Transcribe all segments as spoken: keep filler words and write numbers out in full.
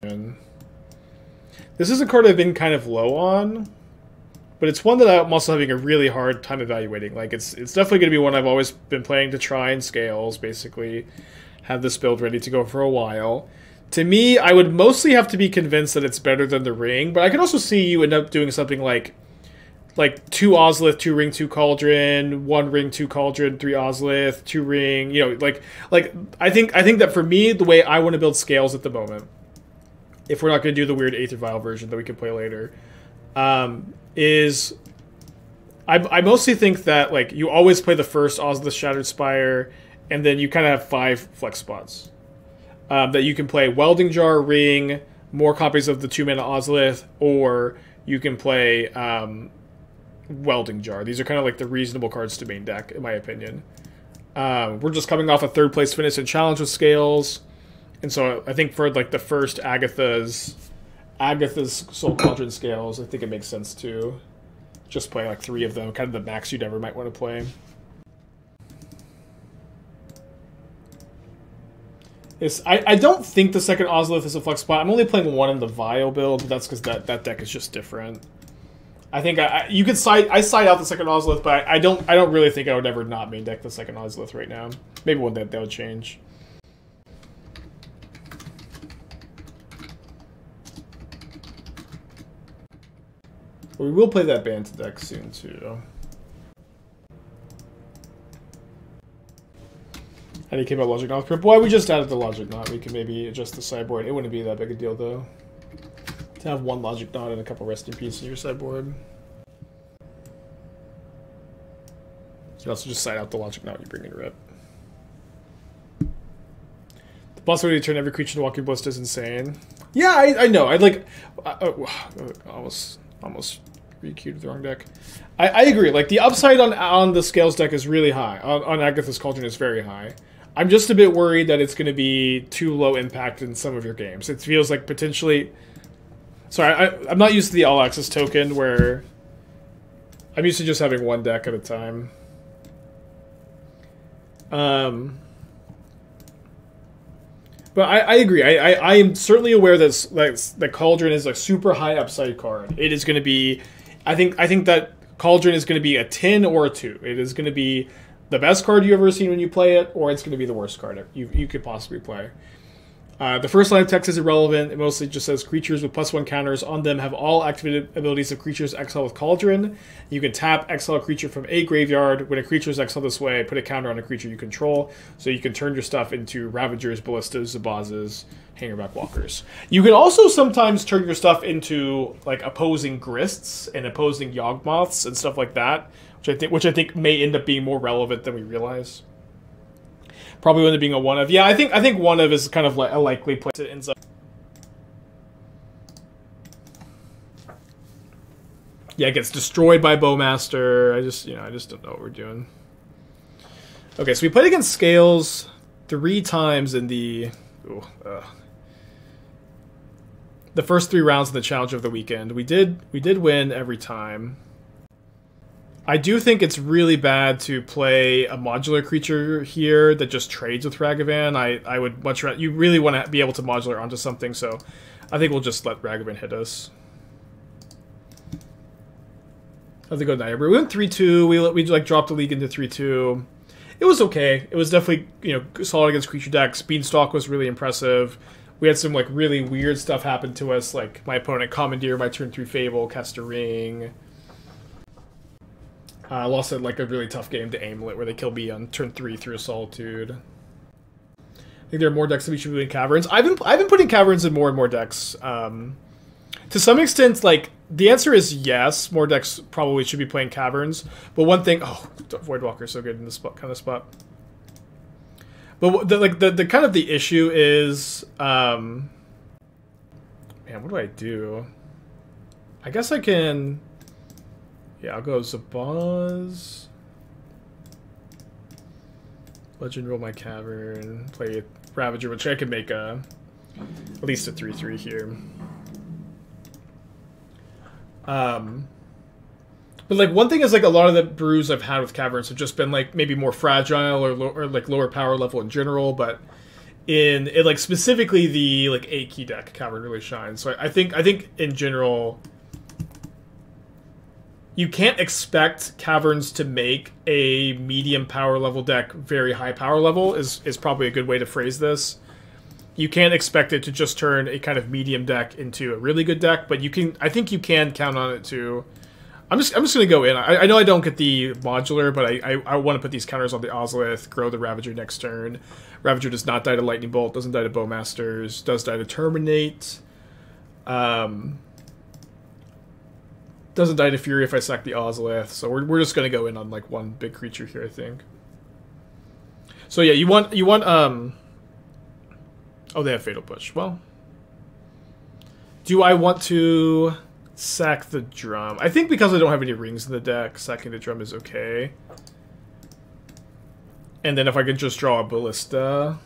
This is a card I've been kind of low on, but it's one that I'm also having a really hard time evaluating. Like, it's it's definitely going to be one I've always been planning to try in Scales, basically. Have this build ready to go for a while. To me, I would mostly have to be convinced that it's better than the Ring, but I could also see you end up doing something like like two Ozolith, two Ring, two Cauldron, one Ring, two Cauldron, three Ozolith, two Ring, you know, like like I think I think that for me, the way I want to build Scales at the moment, if we're not going to do the weird Aether Vial version that we can play later, um, is I, I mostly think that, like, you always play the first Oz of the Shattered Spire, and then you kind of have five flex spots um, that you can play Welding Jar, Ring, more copies of the two-mana Ozolith, or you can play um, Welding Jar. These are kind of like the reasonable cards to main deck, in my opinion. Um, we're just coming off a third-place finish in Challenge with Scales. And so I think for, like, the first Agatha's Agatha's Soul Cauldron Scales, I think it makes sense to just play, like, three of them. Kind of the max you'd ever might want to play. It's, I, I don't think the second Ozolith is a flex spot. I'm only playing one in the Vial build, but that's because that, that deck is just different. I think I, I you could side I side out the second Ozolith, but I, I don't I don't really think I would ever not main deck the second Ozolith right now. Maybe one day that would change. We will play that band deck soon, too. And he came out Logic Knot. Boy, we just added the Logic Knot. We could maybe adjust the sideboard. It wouldn't be that big a deal, though, to have one Logic Knot and a couple Rest in Peace in your sideboard. You can also just side out the Logic Knot when you bring in Rip. The possibility to turn every creature to Walking Ballista is insane. Yeah, I, I know. I like... I, I, I almost... Almost re-queued the wrong deck. I, I agree. Like, the upside on on the Scales deck is really high. On, on Agatha's Cauldron is very high. I'm just a bit worried that it's going to be too low impact in some of your games. It feels like potentially... Sorry, I, I'm not used to the all-access token where... I'm used to just having one deck at a time. Um... But I, I agree. I, I, I am certainly aware that that the Cauldron is a super high upside card. It is going to be, I think I think that Cauldron is going to be a ten or a two. It is going to be the best card you've ever seen when you play it, or it's going to be the worst card you you could possibly play. Uh, the first line of text is irrelevant. It mostly just says creatures with plus one counters on them have all activated abilities of creatures exiled with Cauldron. You can tap exile a creature from a graveyard. When a creature is exiled this way, put a counter on a creature you control. So you can turn your stuff into Ravagers, Ballistas, Zabazes, Hangarback Walkers. You can also sometimes turn your stuff into, like, opposing Grists and opposing Yawgmoths and stuff like that, which I think which I think may end up being more relevant than we realize. Probably would end up being a one of. Yeah, I think I think one of is kind of like a likely place it ends up. Yeah, it gets destroyed by Bowmaster. I just you know I just don't know what we're doing. Okay, so we played against Scales three times in the ooh, uh, the first three rounds of the Challenge of the weekend. We did we did win every time. I do think it's really bad to play a modular creature here that just trades with Ragavan. I, I would much rather... You really want to be able to modular onto something, so I think we'll just let Ragavan hit us. I have to go Niobru. We went three two. We, we like dropped the league into three two. It was okay. It was definitely, you know, solid against creature decks. Beanstalk was really impressive. We had some, like, really weird stuff happen to us, like my opponent commandeered my turn three Fable, cast a Ring... I uh, lost, it, like, a really tough game to Amulet, where they kill me on turn three through Solitude. I think there are more decks that we should be in Caverns. I've been, I've been putting Caverns in more and more decks. Um, to some extent, like, the answer is yes. More decks probably should be playing Caverns. But one thing... Oh, Voidwalker is so good in this spot, kind of spot. But, the, like, the, the kind of the issue is... Um, man, what do I do? I guess I can... Yeah, I'll go Zabaz. Legend roll my Cavern. Play Ravager, which I can make a, at least a three three here. Um, but, like, one thing is, like, a lot of the brews I've had with Caverns have just been, like, maybe more fragile or, or like, lower power level in general, but in it, like specifically the like eight key deck cavern really shines. So I, I think I think in general you can't expect caverns to make a medium power level deck very high power level is is probably a good way to phrase this. You can't expect it to just turn a kind of medium deck into a really good deck, but you can. I think you can count on it to. I'm just. I'm just going to go in. I, I know I don't get the modular, but I. I, I want to put these counters on the Ozolith. Grow the Ravager next turn. Ravager does not die to Lightning Bolt. Doesn't die to Bowmasters. Does die to Terminate. Um. Doesn't die to Fury if I sack the Ozolith. So we're we're just going to go in on like one big creature here, I think. So yeah, you want you want um. Oh, they have Fatal Push. Well, do I want to sack the drum? I think because I don't have any rings in the deck, sacking the drum is okay. And then if I can just draw a Ballista,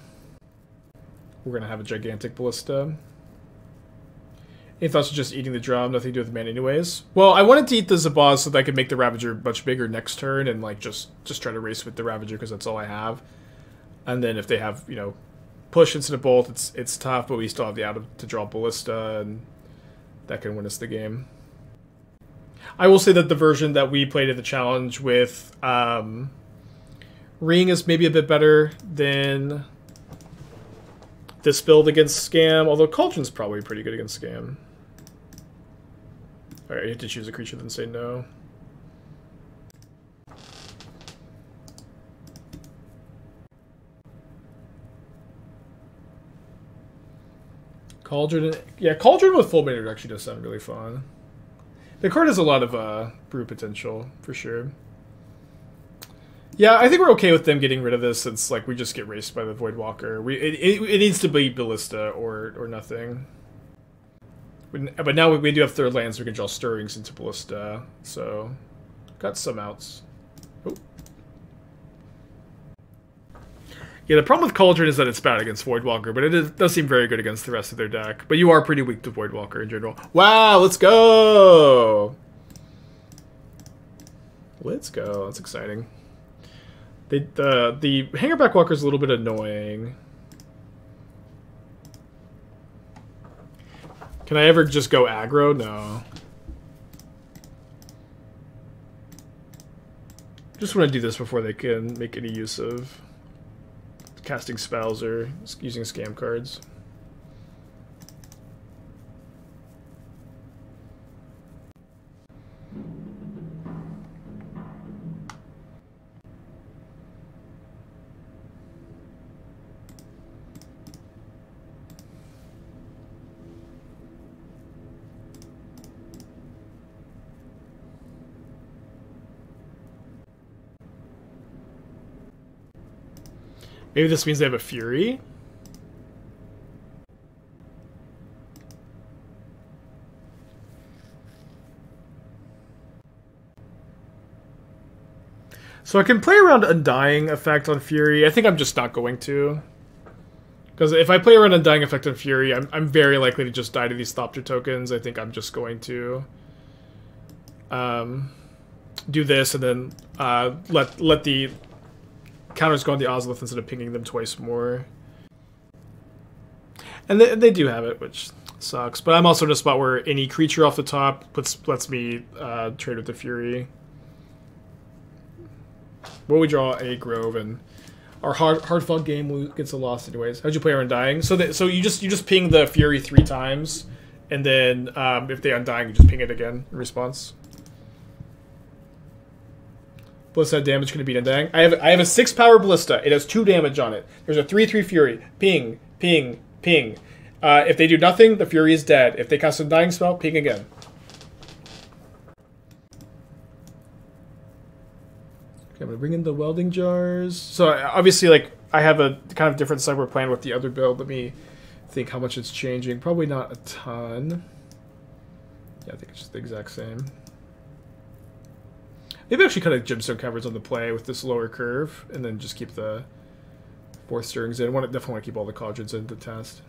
we're going to have a gigantic Ballista. Any thoughts of just eating the drum? Nothing to do with the man anyways. Well, I wanted to eat the Zabaz so that I could make the Ravager much bigger next turn and like just, just try to race with the Ravager because that's all I have. And then if they have, you know... Push instead of bolt, it's it's tough, but we still have the out to draw Ballista, and that can win us the game. I will say that the version that we played at the challenge with um, Ring is maybe a bit better than this build against Scam, although Cauldron's probably pretty good against Scam. Alright, you have to choose a creature, then say no. Cauldron, yeah, Cauldron with full mana actually does sound really fun. The card has a lot of uh, brew potential, for sure. Yeah, I think we're okay with them getting rid of this since like we just get raced by the Voidwalker. We, it, it, it needs to be Ballista or, or nothing. We, but now we, we do have third lands, so we can draw Stirrings into Ballista, so got some outs. Oh. Yeah, the problem with Cauldron is that it's bad against Voidwalker, but it is, does seem very good against the rest of their deck. But you are pretty weak to Voidwalker in general. Wow, let's go! Let's go. That's exciting. They, the the Hangarback Walker is a little bit annoying. Can I ever just go aggro? No. Just want to do this before they can make any use of... casting spells or using scam cards. Maybe this means they have a Fury? So I can play around Undying Effect on Fury. I think I'm just not going to. Because if I play around Undying Effect on Fury, I'm, I'm very likely to just die to these Thopter tokens. I think I'm just going to um, do this and then uh, let, let the... counters go on the Ozolith instead of pinging them twice more. And they, they do have it, which sucks. But I'm also in a spot where any creature off the top puts, lets me uh, trade with the Fury. Well, we draw a Grove, and our hard, hard-fought game gets a loss anyways. How'd you play our Undying? So that, so you just you just ping the Fury three times, and then um, if they Undying, you just ping it again in response. Ballista damage gonna beat Undying. I have I have a six power Ballista. It has two damage on it. There's a three three Fury. Ping, ping, ping. Uh, if they do nothing, the Fury is dead. If they cast a Undying spell, ping again. Okay, I'm gonna bring in the Welding Jars. So obviously, like I have a kind of different cyber plan with the other build. Let me think how much it's changing. Probably not a ton. Yeah, I think it's just the exact same. Maybe actually kind of Gemstone Caverns on the play with this lower curve, and then just keep the fourth Stirrings in. I want to, definitely want to keep all the Cauldrons in to test.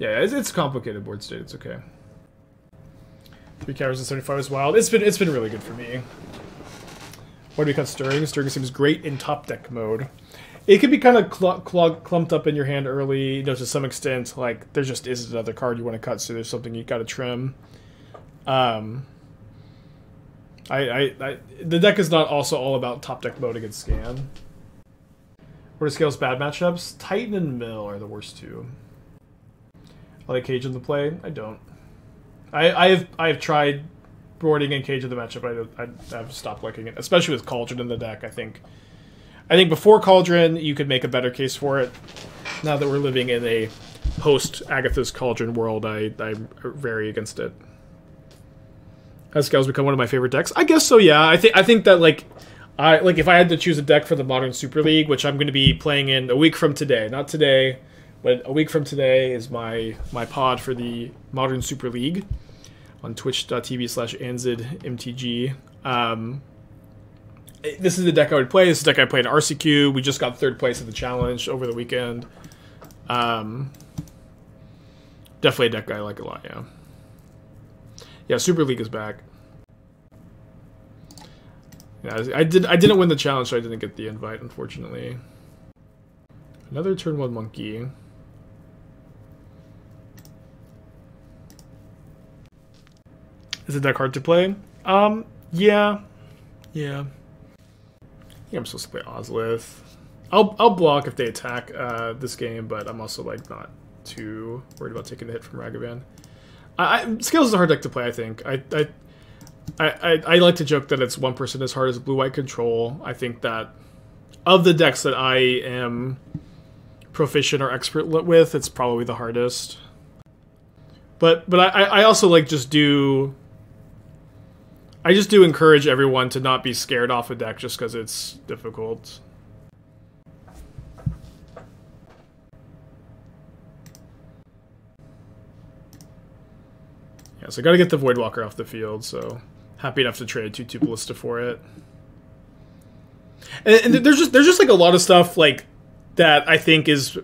Yeah, it's, it's complicated board state. It's okay. Three counters and seventy-five is wild. It's been it's been really good for me. What do we cut Stirring? Stirring seems great in top deck mode. it could be kind of cl cl clumped up in your hand early, you know, to some extent. Like, there just is another card you want to cut, so there's something you got to trim. Um, I, I, I, the deck is not also all about top deck mode against Scam. What are Scale's bad matchups? Titan and Mill are the worst two. I like Cage in the play. I don't. I, I have I have tried boarding and Cage in the matchup. I, I I've stopped liking it, especially with Cauldron in the deck. I think, I think before Cauldron, you could make a better case for it. Now that we're living in a post Agatha's Cauldron world, I I vary against it. Has Scales become one of my favorite decks? I guess so. Yeah. I think I think that like I like if I had to choose a deck for the Modern Super League, which I'm going to be playing in a week from today. Not today, but a week from today is my my pod for the Modern Super League on twitch dot t v slash anzid m t g. Um, this is the deck I would play. This is the deck I played in R C Q. We just got third place at the challenge over the weekend. Um, definitely a deck I like a lot, yeah. Yeah, Super League is back. Yeah, I did. I didn't win the challenge, so I didn't get the invite, unfortunately. Another turn one monkey. Is the deck hard to play? Um, yeah, yeah. I think I'm supposed to play Ozolith. I'll I'll block if they attack uh, this game, but I'm also like not too worried about taking the hit from Ragavan. I, I, Scales is a hard deck to play, I think. I I, I I I like to joke that it's one person as hard as blue-white control. I think that of the decks that I am proficient or expert with, it's probably the hardest. But but I, I also like just do I just do encourage everyone to not be scared off a deck just because it's difficult. Yeah, so I gotta get the Voidwalker off the field, so happy enough to trade two two Ballista for it. And, and there's just there's just like a lot of stuff like that I think is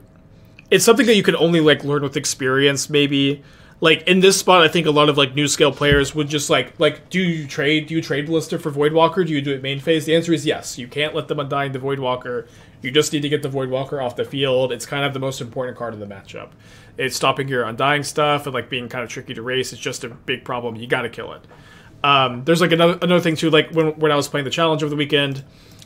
it's something that you can only like learn with experience, maybe. Like in this spot, I think a lot of like new Scale players would just like like do you trade do you trade Ballista for Voidwalker? Do you do it main phase? The answer is yes. You can't let them undying the Voidwalker. You just need to get the Voidwalker off the field. It's kind of the most important card of the matchup. It's stopping your undying stuff and like being kind of tricky to race. It's just a big problem. You got to kill it. Um, there's like another another thing too. Like when when I was playing the challenge over the weekend,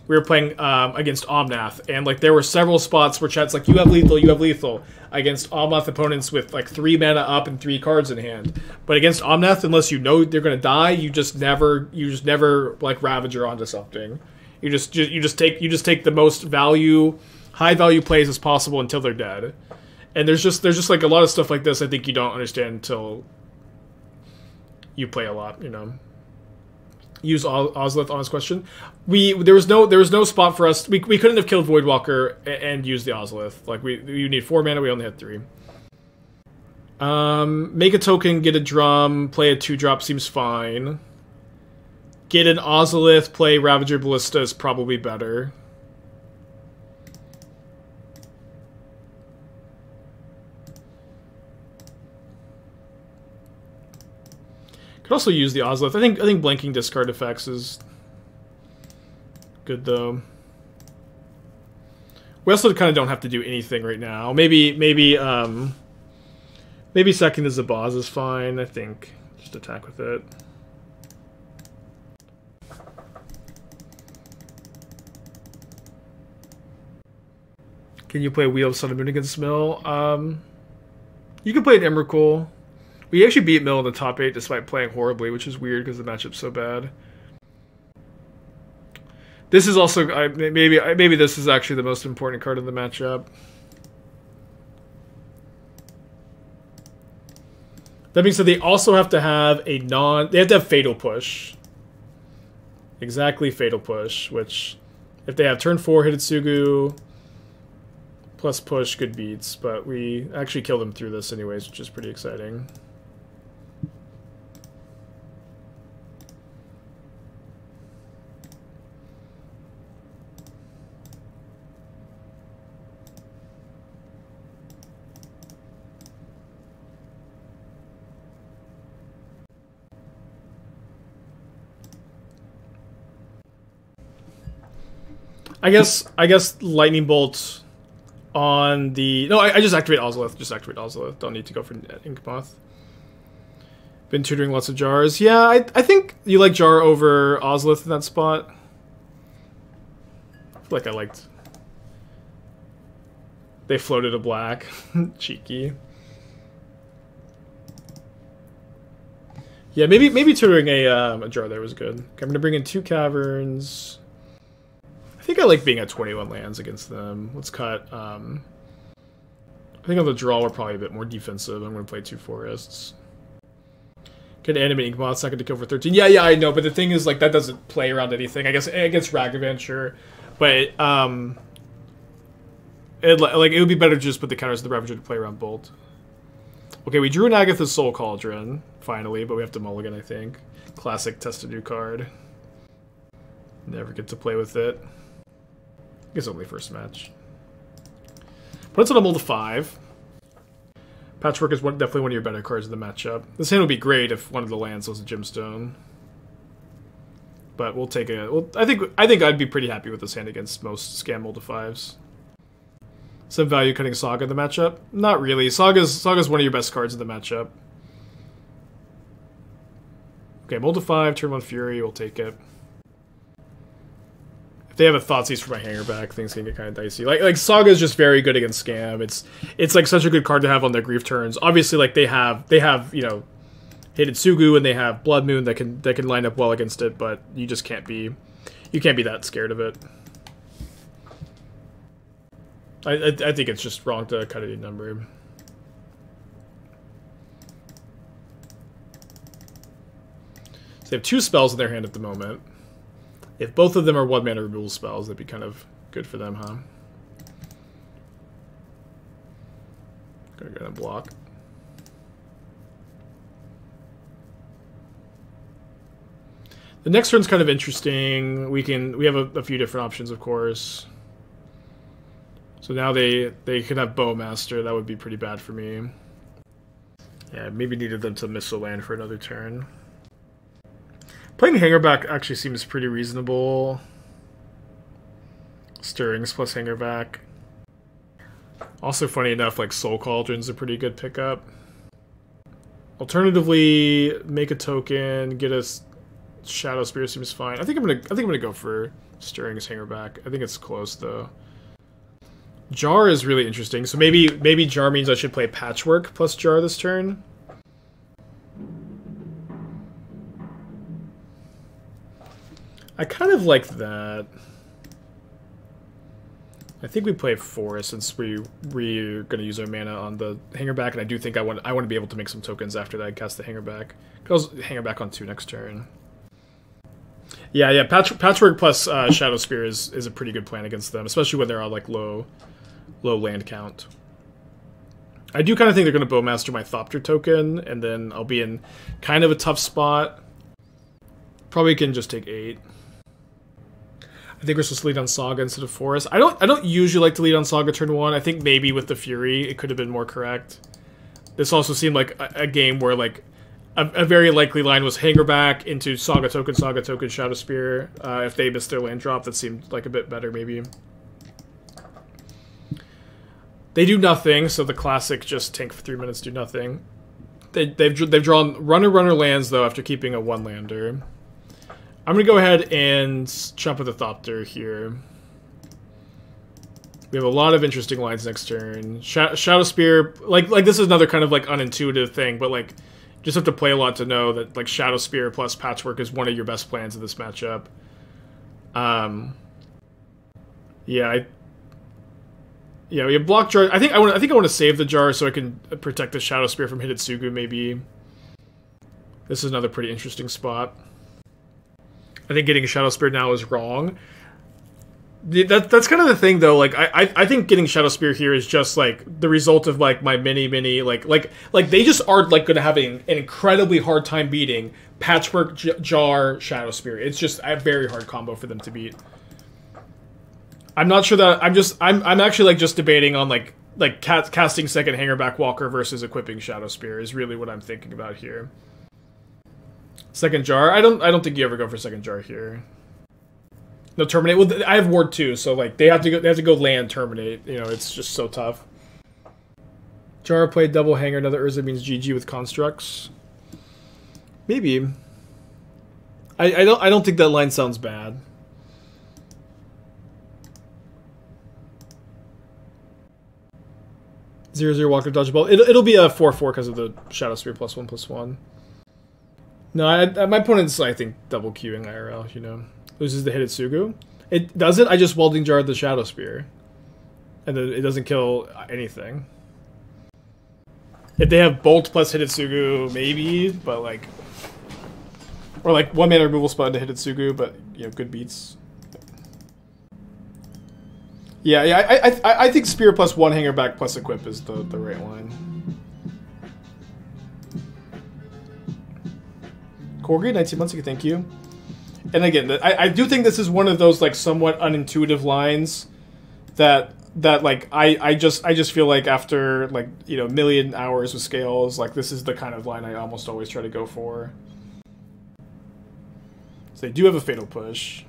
we were playing um, against Omnath, and like there were several spots where chat's like, you have lethal, you have lethal, against Omnath opponents with like three mana up and three cards in hand. But against Omnath, unless you know they're gonna die, you just never, you just never like Ravager onto something. You just, just you just take you just take the most value, high value plays as possible until they're dead. And there's just there's just like a lot of stuff like this I think you don't understand until you play a lot, you know. Use Ozolith on his question. We there was no there was no spot for us. We, we couldn't have killed Voidwalker and, and used the Ozolith. Like we you need four mana. We only had three. Um, make a token, get a drum, play a two drop seems fine. Get an Ozolith, play Ravager Ballista is probably better. Could also use the Ozolith. I think I think blanking discard effects is good though. We also kind of don't have to do anything right now. Maybe maybe um, maybe sacking the Zabaz is fine. I think just attack with it. Can you play Wheel of Sun and Moon against Mill? Um, you can play an Emrakul. We actually beat Mill in the top eight despite playing horribly, which is weird because the matchup's so bad. This is also I, maybe maybe this is actually the most important card in the matchup. That being said, they also have to have a non. They have to have Fatal Push. Exactly, Fatal Push. Which, if they have turn four Hidetsugu plus Push, good beats. But we actually kill them through this anyways, which is pretty exciting. I guess I guess Lightning Bolt on the... No, I, I just activate Ozolith. Just activate Ozolith. Don't need to go for Inkmoth. Been tutoring lots of jars. Yeah, I, I think you like Jar over Ozolith in that spot. Like I liked... They floated a black. Cheeky. Yeah, maybe maybe tutoring a, um, a jar there was good. Okay, I'm going to bring in two caverns. I think I like being at twenty-one lands against them. Let's cut. Um, I think on the draw we're probably a bit more defensive. I'm going to play two forests. Can animate Inkmoth second to kill for thirteen. Yeah, yeah, I know. But the thing is, like, that doesn't play around anything. I guess against Ragavan, sure. But, um... It, like, it would be better to just put the counters of the Ravager to play around Bolt. Okay, we drew an Agatha's Soul Cauldron, finally, but we have to mulligan, I think. Classic test a new card. Never get to play with it. I guess only first match. But it's on a mold of five. Patchwork is one, definitely one of your better cards in the matchup. This hand would be great if one of the lands was a gemstone. But we'll take a... Well, I think, I think I'd be pretty happy with this hand against most Scam mold of fives. Some value cutting Saga in the matchup? Not really. Saga's Saga's one of your best cards in the matchup. Okay, mold to five, turn one Fury, we'll take it. If they have a Thoughtseize for my Hangarback, things can get kind of dicey. Like like Saga's just very good against Scam. It's it's like such a good card to have on their grief turns. Obviously, like they have they have, you know, Hidetsugu and they have Blood Moon that can that can line up well against it, but you just can't be you can't be that scared of it. I, I, I think it's just wrong to cut any number. So they have two spells in their hand at the moment. If both of them are one mana removal spells, that'd be kind of good for them, huh? Gonna go and block. The next turn's kind of interesting. We can we have a, a few different options, of course. So now they, they could have Bowmaster. That would be pretty bad for me. Yeah, maybe needed them to miss a land for another turn. Playing Hangarback actually seems pretty reasonable. Stirrings plus Hangarback. Also, funny enough, like Soul Cauldron's a pretty good pickup. Alternatively, make a token, get a Shadow Spear seems fine. I think I'm gonna I think I'm gonna go for Stirrings Hangarback. I think it's close though. Jar is really interesting, so maybe maybe Jar means I should play Patchwork plus Jar this turn. I kind of like that. I think we play Forest since we we're gonna use our mana on the Hangarback, and I do think I want I want to be able to make some tokens after that. I cast the Hangarback. I'll Hangarback on two next turn. Yeah, yeah. Patch, patchwork plus uh, Shadow Spear is is a pretty good plan against them, especially when they're on like low. Low land count. I do kind of think they're going to Bowmaster my Thopter token, and then I'll be in kind of a tough spot. Probably can just take eight. I think we're supposed to lead on Saga instead of Forest. I don't I don't usually like to lead on Saga turn one. I think maybe with the Fury it could have been more correct. This also seemed like a, a game where like a, a very likely line was Hangarback into Saga token, Saga token, Shadow Spear. Uh, if they missed their land drop, that seemed like a bit better maybe. They do nothing, so the classic just tank for three minutes, do nothing. They, they've they've drawn runner runner lands though after keeping a one lander. I'm gonna go ahead and chump with the Thopter here. We have a lot of interesting lines next turn. Sh Shadow Spear, like like this is another kind of like unintuitive thing, but like you just have to play a lot to know that like Shadow Spear plus Patchwork is one of your best plans in this matchup. Um. Yeah. I... Yeah, we have block Jar. I think I want. I think I want to save the Jar so I can protect the Shadow Spear from Hidetsugu. Maybe this is another pretty interesting spot. I think getting a Shadow Spear now is wrong. That that's kind of the thing though. Like I, I I think getting Shadow Spear here is just like the result of like my mini mini like like like they just are like going to have an incredibly hard time beating Patchwork, Jar, Shadow Spear. It's just a very hard combo for them to beat. I'm not sure that I'm just I'm I'm actually like just debating on like like cast, casting second Hangarback Walker versus equipping Shadow Spear is really what I'm thinking about here. Second Jar, I don't I don't think you ever go for second Jar here. No, terminate. Well, I have ward two, so like they have to go. They have to go land terminate. You know, it's just so tough. Jar played double hanger. Another Urza means G G with constructs. Maybe. I, I don't. I don't think that line sounds bad. Zero zero Walker dodgeball. It'll it'll be a four four because of the Shadow Spear plus one plus one. No, I, I, my opponent's I think double queuing I R L. You know, loses the Hidetsugu. It doesn't. I just Welding Jar the Shadow Spear, and then it doesn't kill anything. If they have Bolt plus Hidetsugu, maybe, but like, or like one mana removal spell into Hidetsugu, but you know, good beats. Yeah, yeah, I, I, I think Spear plus one Hangarback plus Equip is the, the right line. Corgi, nineteen months ago, thank you. And again, I, I do think this is one of those like somewhat unintuitive lines that that like I, I just I just feel like after like you know million hours with scales, like this is the kind of line I almost always try to go for. So they do have a Fatal Push.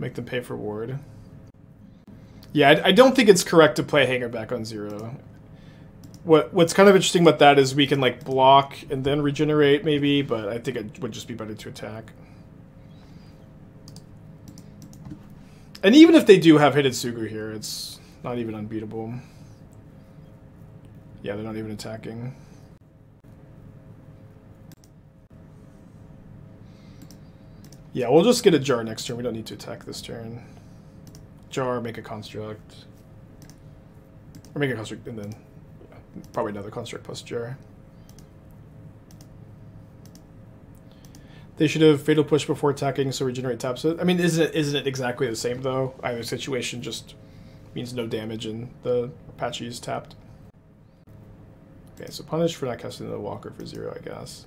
Make them pay for ward. Yeah, I don't think it's correct to play Hangarback on zero. What What's kind of interesting about that is we can like block and then regenerate maybe, but I think it would just be better to attack. And even if they do have Hidetsugu here, it's not even unbeatable. Yeah, they're not even attacking. Yeah, we'll just get a Jar next turn. We don't need to attack this turn. Jar, make a construct. Or make a construct and then probably another construct plus Jar. They should have Fatal Push before attacking, so regenerate taps it. I mean, isn't it, isn't it exactly the same though? Either situation just means no damage and the Apache is tapped. Okay, so punish for not casting the Walker for zero, I guess.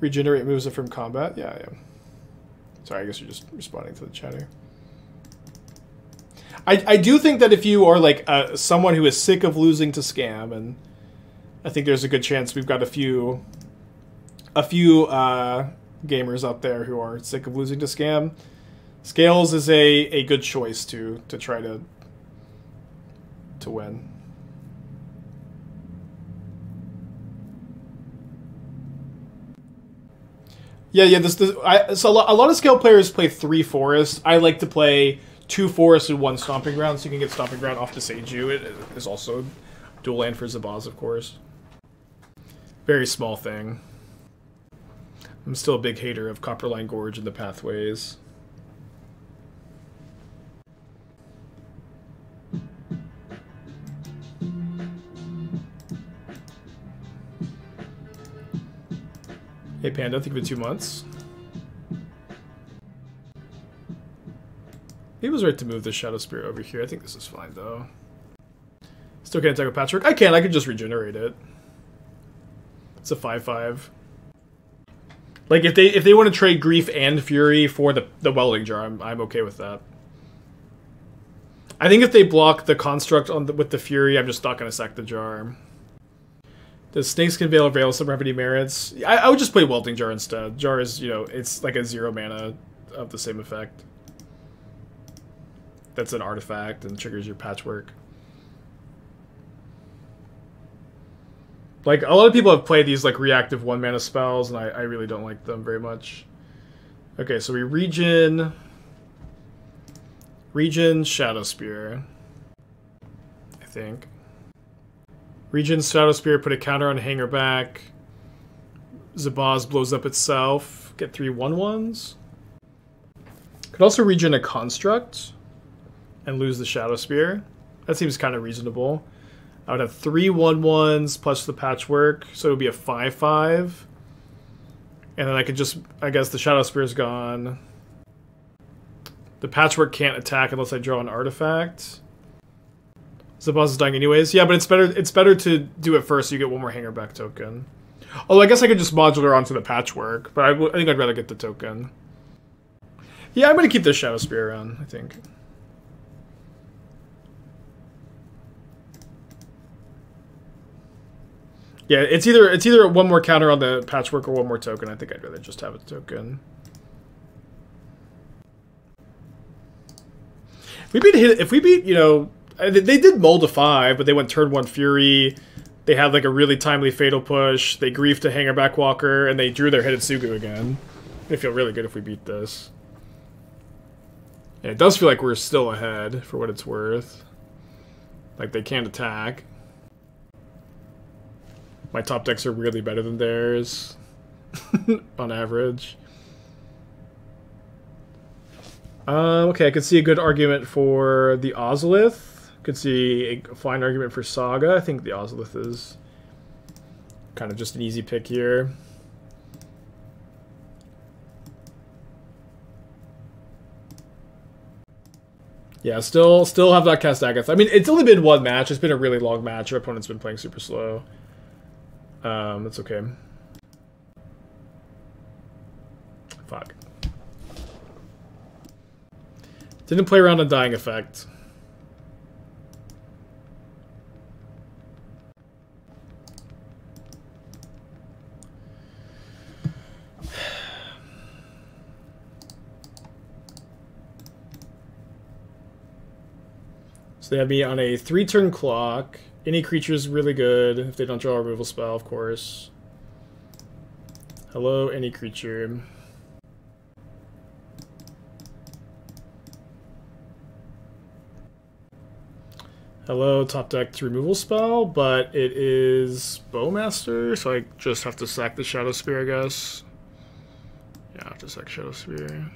Regenerate moves it from combat? Yeah, yeah. Sorry, I guess you're just responding to the chatter. I, I do think that if you are like uh, someone who is sick of losing to Scam, and I think there's a good chance we've got a few a few uh, gamers out there who are sick of losing to Scam, Scales is a, a good choice to to try to to win. Yeah, yeah. This, this I, so a lot, a lot of scale players play three forests. I like to play two forests and one stomping ground, so you can get stomping ground off to Seiju. It is also dual land for Zabaz, of course. Very small thing. I'm still a big hater of Copperline Gorge and the pathways. Hey Panda, I think it's been two months. He was right to move the Shadow Spear over here. I think this is fine though. Still can't attack with Patchwork? I can, I can just regenerate it. It's a five five. Like if they if they want to trade Grief and Fury for the, the Welding Jar, I'm I'm okay with that. I think if they block the construct on the, with the Fury, I'm just not gonna sack the Jar. Does Snakeskin Veil avail some remedy merits? I, I would just play Welding Jar instead. Jar is, you know, it's like a zero mana of the same effect. That's an artifact and triggers your Patchwork. Like, a lot of people have played these, like, reactive one mana spells, and I, I really don't like them very much. Okay, so we regen. Regen Shadow Spear. I think. Regen Shadow Spear, put a counter on Hangarback. Zabaz blows up itself. Get three one ones. Could also regen a construct and lose the Shadow Spear. That seems kind of reasonable. I would have three one ones plus the Patchwork, so it would be a five five. And then I could just, I guess the Shadow Spear's gone. The Patchwork can't attack unless I draw an artifact. Zabaz is dying anyways. Yeah, but it's better It's better to do it first so you get one more Hangarback token. Although I guess I could just modular onto the Patchwork, but I, w I think I'd rather get the token. Yeah, I'm going to keep this Shadow Spear around, I think. Yeah, it's either it's either one more counter on the Patchwork or one more token. I think I'd rather just have a token. We beat hit if we beat, you know, they did Mold to five, but they went turn one Fury. They had like a really timely Fatal Push. They griefed to Hangarback Walker, and they drew their Hidetsugu again. They feel really good if we beat this. And it does feel like we're still ahead for what it's worth. Like they can't attack. My top decks are really better than theirs, on average. Uh, okay, I could see a good argument for the Ozolith. Could see a fine argument for Saga. I think the Ozolith is kind of just an easy pick here. Yeah, still still have not cast Agatha. I mean, it's only been one match. It's been a really long match. Our opponent's been playing super slow. Um, that's okay. Fuck. Didn't play around on Dying Effect. So they have me on a three-turn clock. Any creature's really good if they don't draw a removal spell, of course. Hello, any creature. Hello, top deck to removal spell, but it is Bowmaster, so I just have to sack the Shadow Spear, I guess. Yeah, I have to sack Shadow Spear.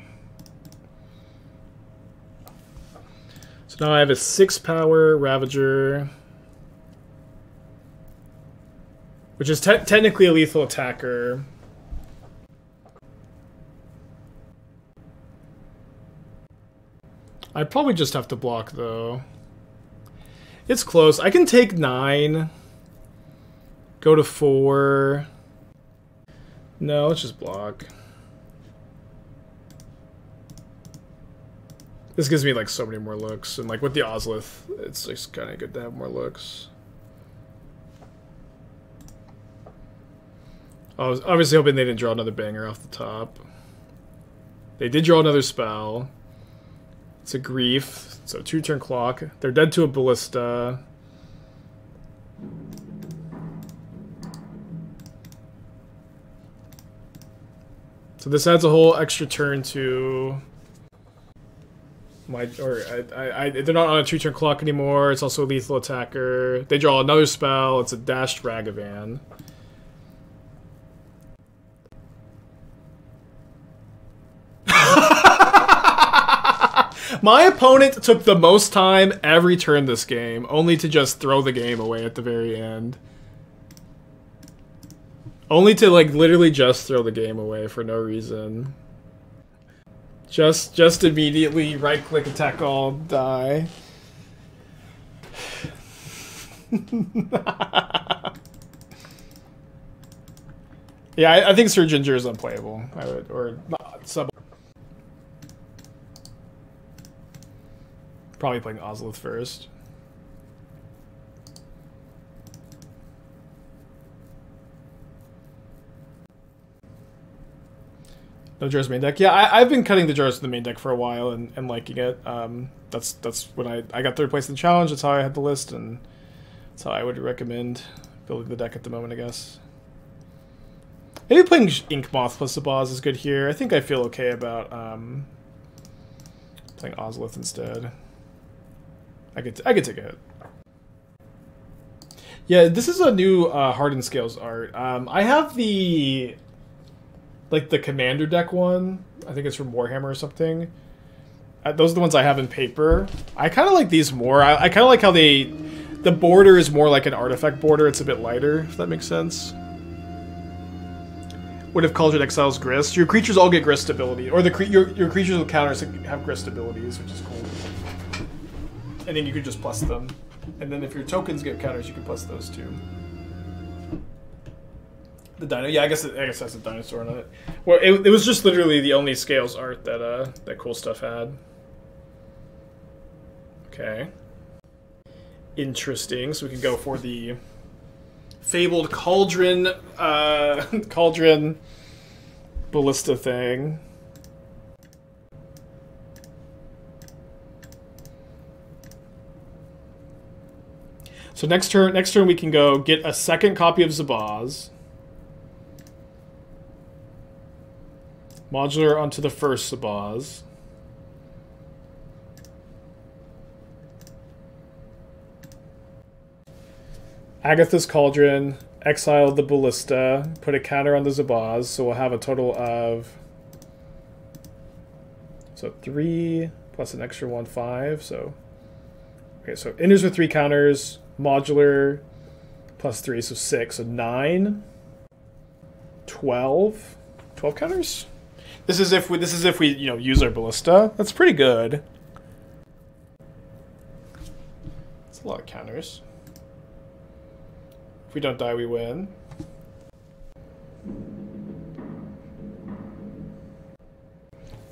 So now I have a six power Ravager, which is te technically a lethal attacker. I probably just have to block, though. It's close. I can take nine. Go to four. No, let's just block. This gives me like so many more looks, and like with the Ozolith, it's just kind of good to have more looks. I was obviously hoping they didn't draw another banger off the top. They did draw another spell. It's a grief, so two turn clock. They're dead to a ballista. So this adds a whole extra turn to my. Or I, I, I, they're not on a two turn clock anymore. It's also a lethal attacker. They draw another spell. It's a dashed Ragavan. My opponent took the most time every turn this game, only to just throw the game away at the very end. Only to, like, literally just throw the game away for no reason. Just, just immediately right-click, attack all, die. Yeah, I, I think Sir Ginger is unplayable. I would, or not, sub. Probably playing Ozolith first. No Jar's main deck. Yeah, I, I've been cutting the Jars to the main deck for a while and, and liking it. Um, that's that's when I, I got third place in the challenge. That's how I had the list, and that's how I would recommend building the deck at the moment, I guess. Maybe playing Inkmoth plus Zabaz is good here. I think I feel okay about um, playing Ozolith instead. I could, I could take a hit. Yeah, this is a new uh, Hardened Scales art. Um, I have the, like, the Commander deck one. I think it's from Warhammer or something. Uh, those are the ones I have in paper. I kind of like these more. I, I kind of like how they, the border is more like an artifact border. It's a bit lighter, if that makes sense. What if Cauldron exiles Grist? Your creatures all get Grist ability, or the cre your, your creatures with counters have Grist abilities, which is cool. And then you could just plus them. And then if your tokens get counters, you can plus those too. The dino, yeah, I guess it, I guess that's a dinosaur on it. Well, it, it was just literally the only Scales art that uh that cool stuff had. Okay. Interesting. So we can go for the fabled cauldron, uh, cauldron ballista thing. So next turn, next turn we can go get a second copy of Zabaz. Modular onto the first Zabaz. Agatha's Cauldron, exile the Ballista, put a counter on the Zabaz, so we'll have a total of... So three plus an extra one, five, so... Okay, so enters with three counters, modular, plus three, so six, so nine, twelve, twelve counters? This is if we, this is if we, you know, use our Ballista. That's pretty good. That's a lot of counters. If we don't die, we win.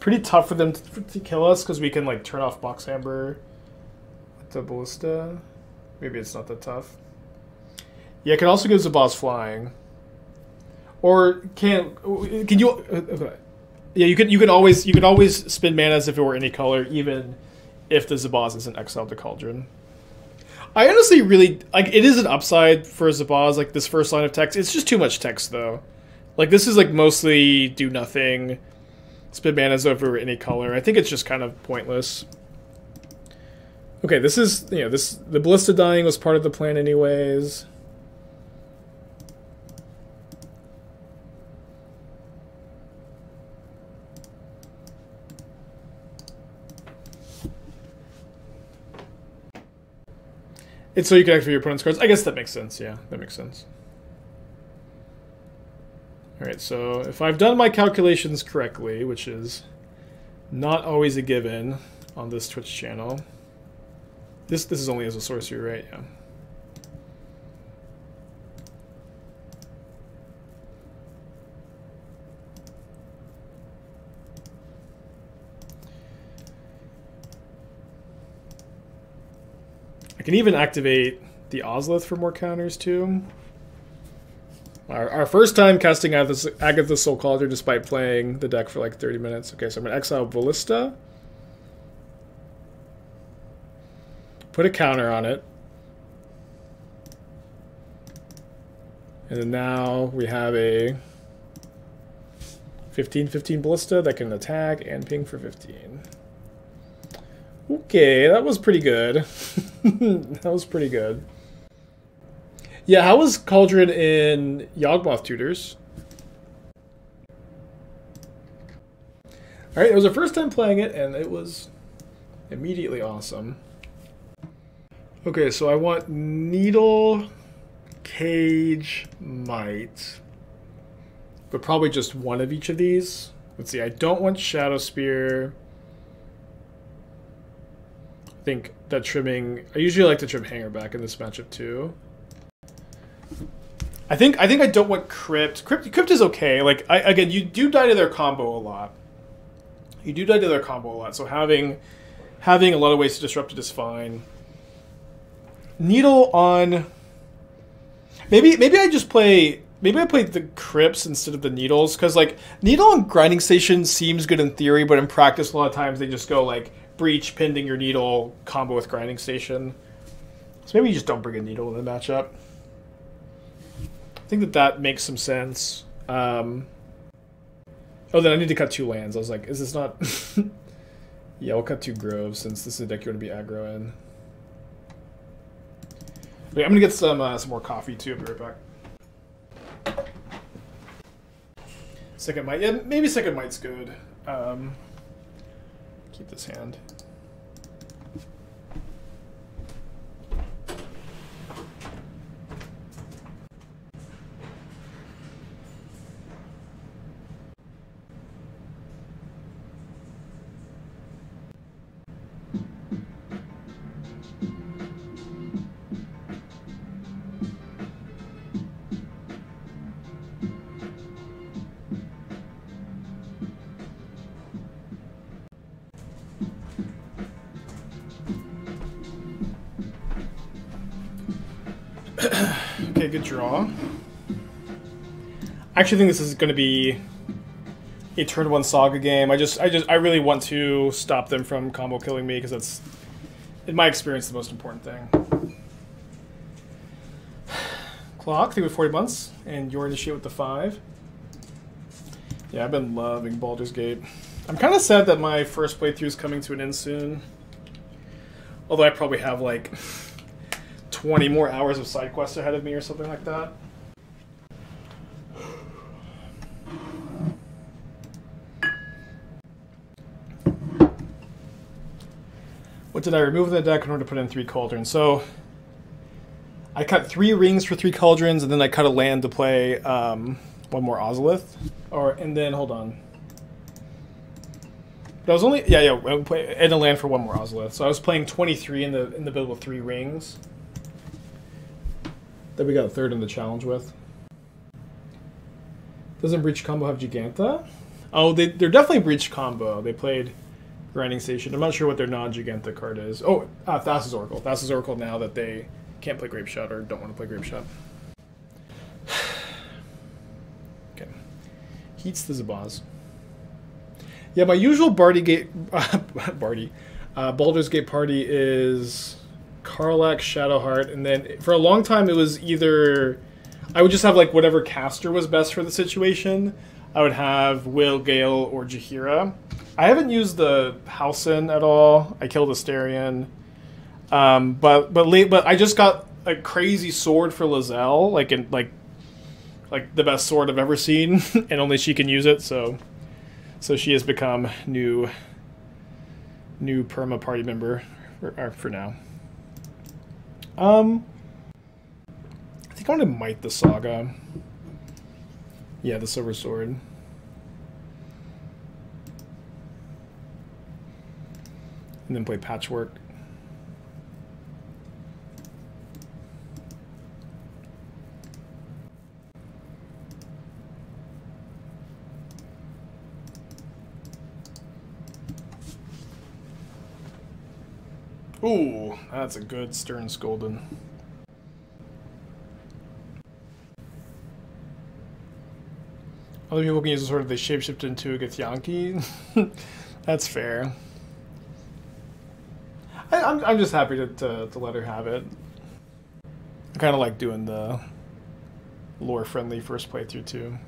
Pretty tough for them to, to kill us, because we can, like, turn off Box Amber with the Ballista. Maybe it's not that tough. Yeah, it can also give Zabaz flying. Or can can you? Okay. Yeah, you can. You can always you can always spin mana as if it were any color, even if the Zabaz isn't exiled to Cauldron. I honestly really like it is an upside for Zabaz, like this first line of text. It's just too much text though. Like this is like mostly do nothing. Spin manas over any color. I think it's just kind of pointless. Okay, this is you know, this the Ballista dying was part of the plan anyways. It's so you can activate your opponent's cards. I guess that makes sense, yeah. That makes sense. Alright, so if I've done my calculations correctly, which is not always a given on this Twitch channel. This this is only as a sorcery, right? Yeah. I can even activate the Ozolith for more counters, too. Our, our first time casting Agatha's, Agatha's Soul Cauldron despite playing the deck for like thirty minutes. Okay, so I'm going to exile Ballista. Put a counter on it. And then now we have a fifteen fifteen Ballista that can attack and ping for fifteen. Okay, that was pretty good. That was pretty good. Yeah, how was Cauldron in Yawgmoth Tutors? Alright, it was our first time playing it, and it was immediately awesome. Okay, so I want Needle, Cage, Might, but probably just one of each of these. Let's see, I don't want Shadow Spear. I think that trimming... I usually like to trim Hangarback in this matchup, too. I think I think I don't want Crypt. Crypt, Crypt is okay. Like I, again, you do die to their combo a lot. You do die to their combo a lot, so having having a lot of ways to disrupt it is fine. Needle on. Maybe maybe I just play maybe I play the Crypts instead of the Needles, because like Needle on Grinding Station seems good in theory, but in practice a lot of times they just go like Breach, pending your Needle, combo with Grinding Station. So maybe you just don't bring a Needle in the matchup. I think that that makes some sense. Um, oh, then I need to cut two lands. I was like, is this not... Yeah, we'll cut two Groves since this is a deck you want to be aggro in. Okay, I'm going to get some uh, some more coffee, too. I'll be right back. Second Might. Yeah, maybe Second Might's good. Um, keep this hand. Good draw. I actually think this is going to be a turn one Saga game. I just, I just, I really want to stop them from combo killing me because that's, in my experience, the most important thing. Clock, three with forty months, and your initiate with the five. Yeah, I've been loving Baldur's Gate. I'm kind of sad that my first playthrough is coming to an end soon. Although I probably have like twenty more hours of side quests ahead of me or something like that. What did I remove from the deck in order to put in three cauldrons? So I cut three rings for three cauldrons, and then I cut a land to play um, one more Ozolith. Or and then hold on. But I was only yeah yeah I would play and a land for one more Ozolith. So I was playing twenty-three in the in the build with three rings. Then we got a third in the challenge with. Doesn't Breach combo have Giganta? Oh, they they're definitely Breach combo. They played Grinding Station. I'm not sure what their non-Giganta card is. Oh, ah, Thassa's Oracle. Thassa's Oracle now that they can't play Grape Shot or don't want to play Grape Shot. Okay. Heats the Zabaz. Yeah, my usual Barty Gate... Uh, Barty. Uh, Baldur's Gate party is Karlak, Shadowheart, and then for a long time it was either... I would just have like whatever caster was best for the situation. I would have Will, Gale, or Jahira. I haven't used the Halcyon at all. I killed Asterion, um, but but late, but I just got a crazy sword for Lozelle, like in like like the best sword I've ever seen, and only she can use it. So so she has become new new perma party member for, for now. Um, I think I want to Might the Saga. Yeah, the Silver Sword. And then play Patchwork. Ooh, that's a good Stern Scolding. Other people can use the sword if they shapeshift into a Githyanki. That's fair. I, I'm, I'm just happy to, to, to let her have it. I kind of like doing the lore-friendly first playthrough too.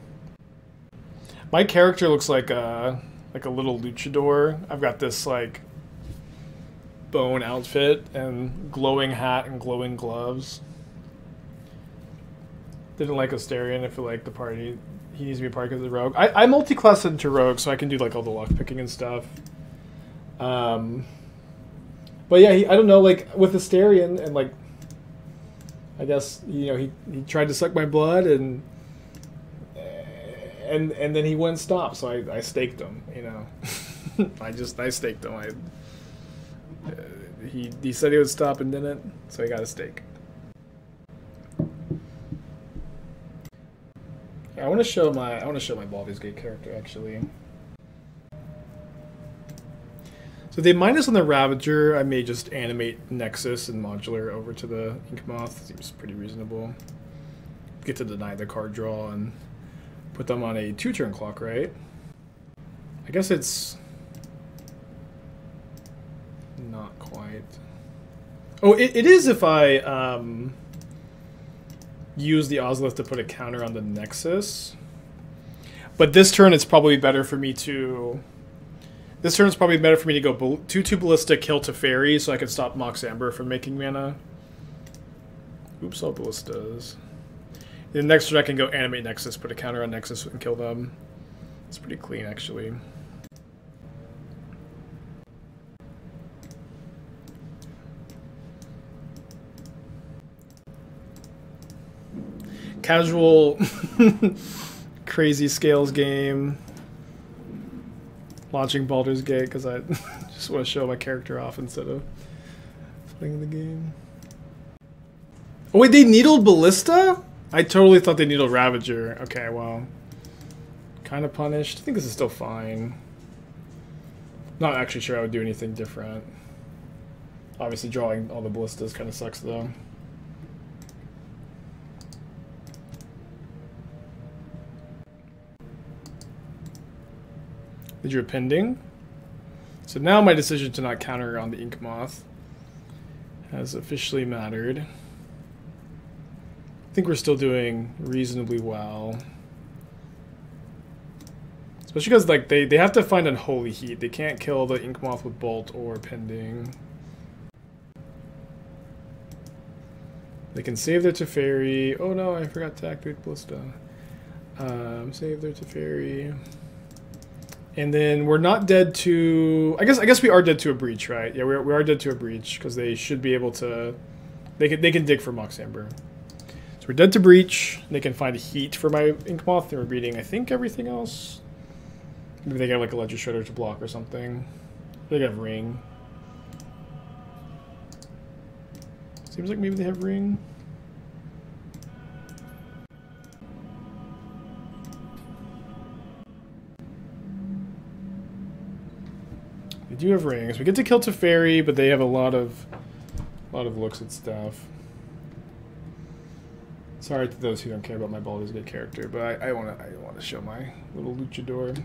My character looks like a like a little luchador. I've got this like bone outfit and glowing hat and glowing gloves. Didn't like Asterion. I feel like the party he needs to be a part of the rogue. I, I multi-class into rogue, so I can do like all the lock picking and stuff. Um. But yeah, he, I don't know, like, with Asterion, and, like, I guess, you know, he, he tried to suck my blood, and and and then he wouldn't stop, so I, I staked him, you know. I just, I staked him. I, uh, he, he said he would stop and didn't, so he got a stake. Yeah, I want to show my, I want to show my Baldur's Gate character, actually. So the minus on the Ravager, I may just animate Nexus and Modular over to the Inkmoth. Seems pretty reasonable. Get to deny the card draw and put them on a two-turn clock, right? I guess it's not quite. Oh, it, it is if I um, use the Ozolith to put a counter on the Nexus. But this turn, it's probably better for me to... This turn is probably better for me to go two two Ballista, kill Teferi, so I can stop Mox Amber from making mana. Oops, all Ballistas. The next turn I can go animate Nexus, put a counter on Nexus and kill them. It's pretty clean, actually. Casual, crazy scales game. Launching Baldur's Gate because I just want to show my character off instead of playing the game. Oh wait, they needled Ballista? I totally thought they needled Ravager. Okay, well, kind of punished. I think this is still fine. Not actually sure I would do anything different. Obviously drawing all the Ballistas kind of sucks though. They drew a pending. So now my decision to not counter on the Inkmoth has officially mattered. I think we're still doing reasonably well. Especially because like they, they have to find Unholy Heat. They can't kill the Inkmoth with Bolt or Pending. They can save their Teferi. Oh no, I forgot to activate Ballista. Um, save their Teferi. And then we're not dead to... I guess I guess we are dead to a Breach, right? Yeah, we are, we are dead to a Breach because they should be able to... They can, they can dig for Moxamber. So we're dead to Breach. They can find Heat for my Inkmoth. They were beating, I think, everything else. Maybe they got like a Ledger Shredder to block or something. They got Ring. Seems like maybe they have Ring. They do have Rings. We get to kill Teferi, but they have a lot of a lot of looks at stuff. Sorry to those who don't care about my Baldur's Gate character, but I, I wanna I wanna show my little luchador.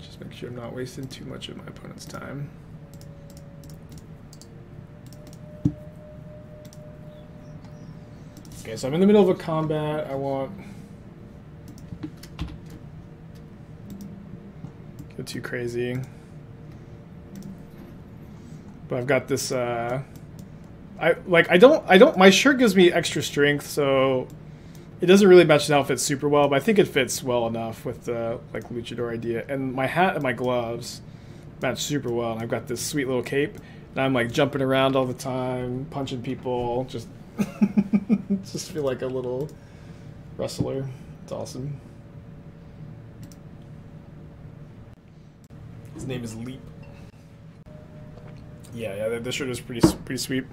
Just make sure I'm not wasting too much of my opponent's time. Okay, so I'm in the middle of a combat. I want go too crazy, but I've got this. Uh, I like. I don't. I don't. My shirt gives me extra strength, so it doesn't really match the outfit super well. But I think it fits well enough with the like luchador idea. And my hat and my gloves match super well. And I've got this sweet little cape, and I'm like jumping around all the time, punching people, just. Just feel like a little wrestler. It's awesome. His name is Leap. Yeah, yeah, that, this shirt is pretty, pretty sweet.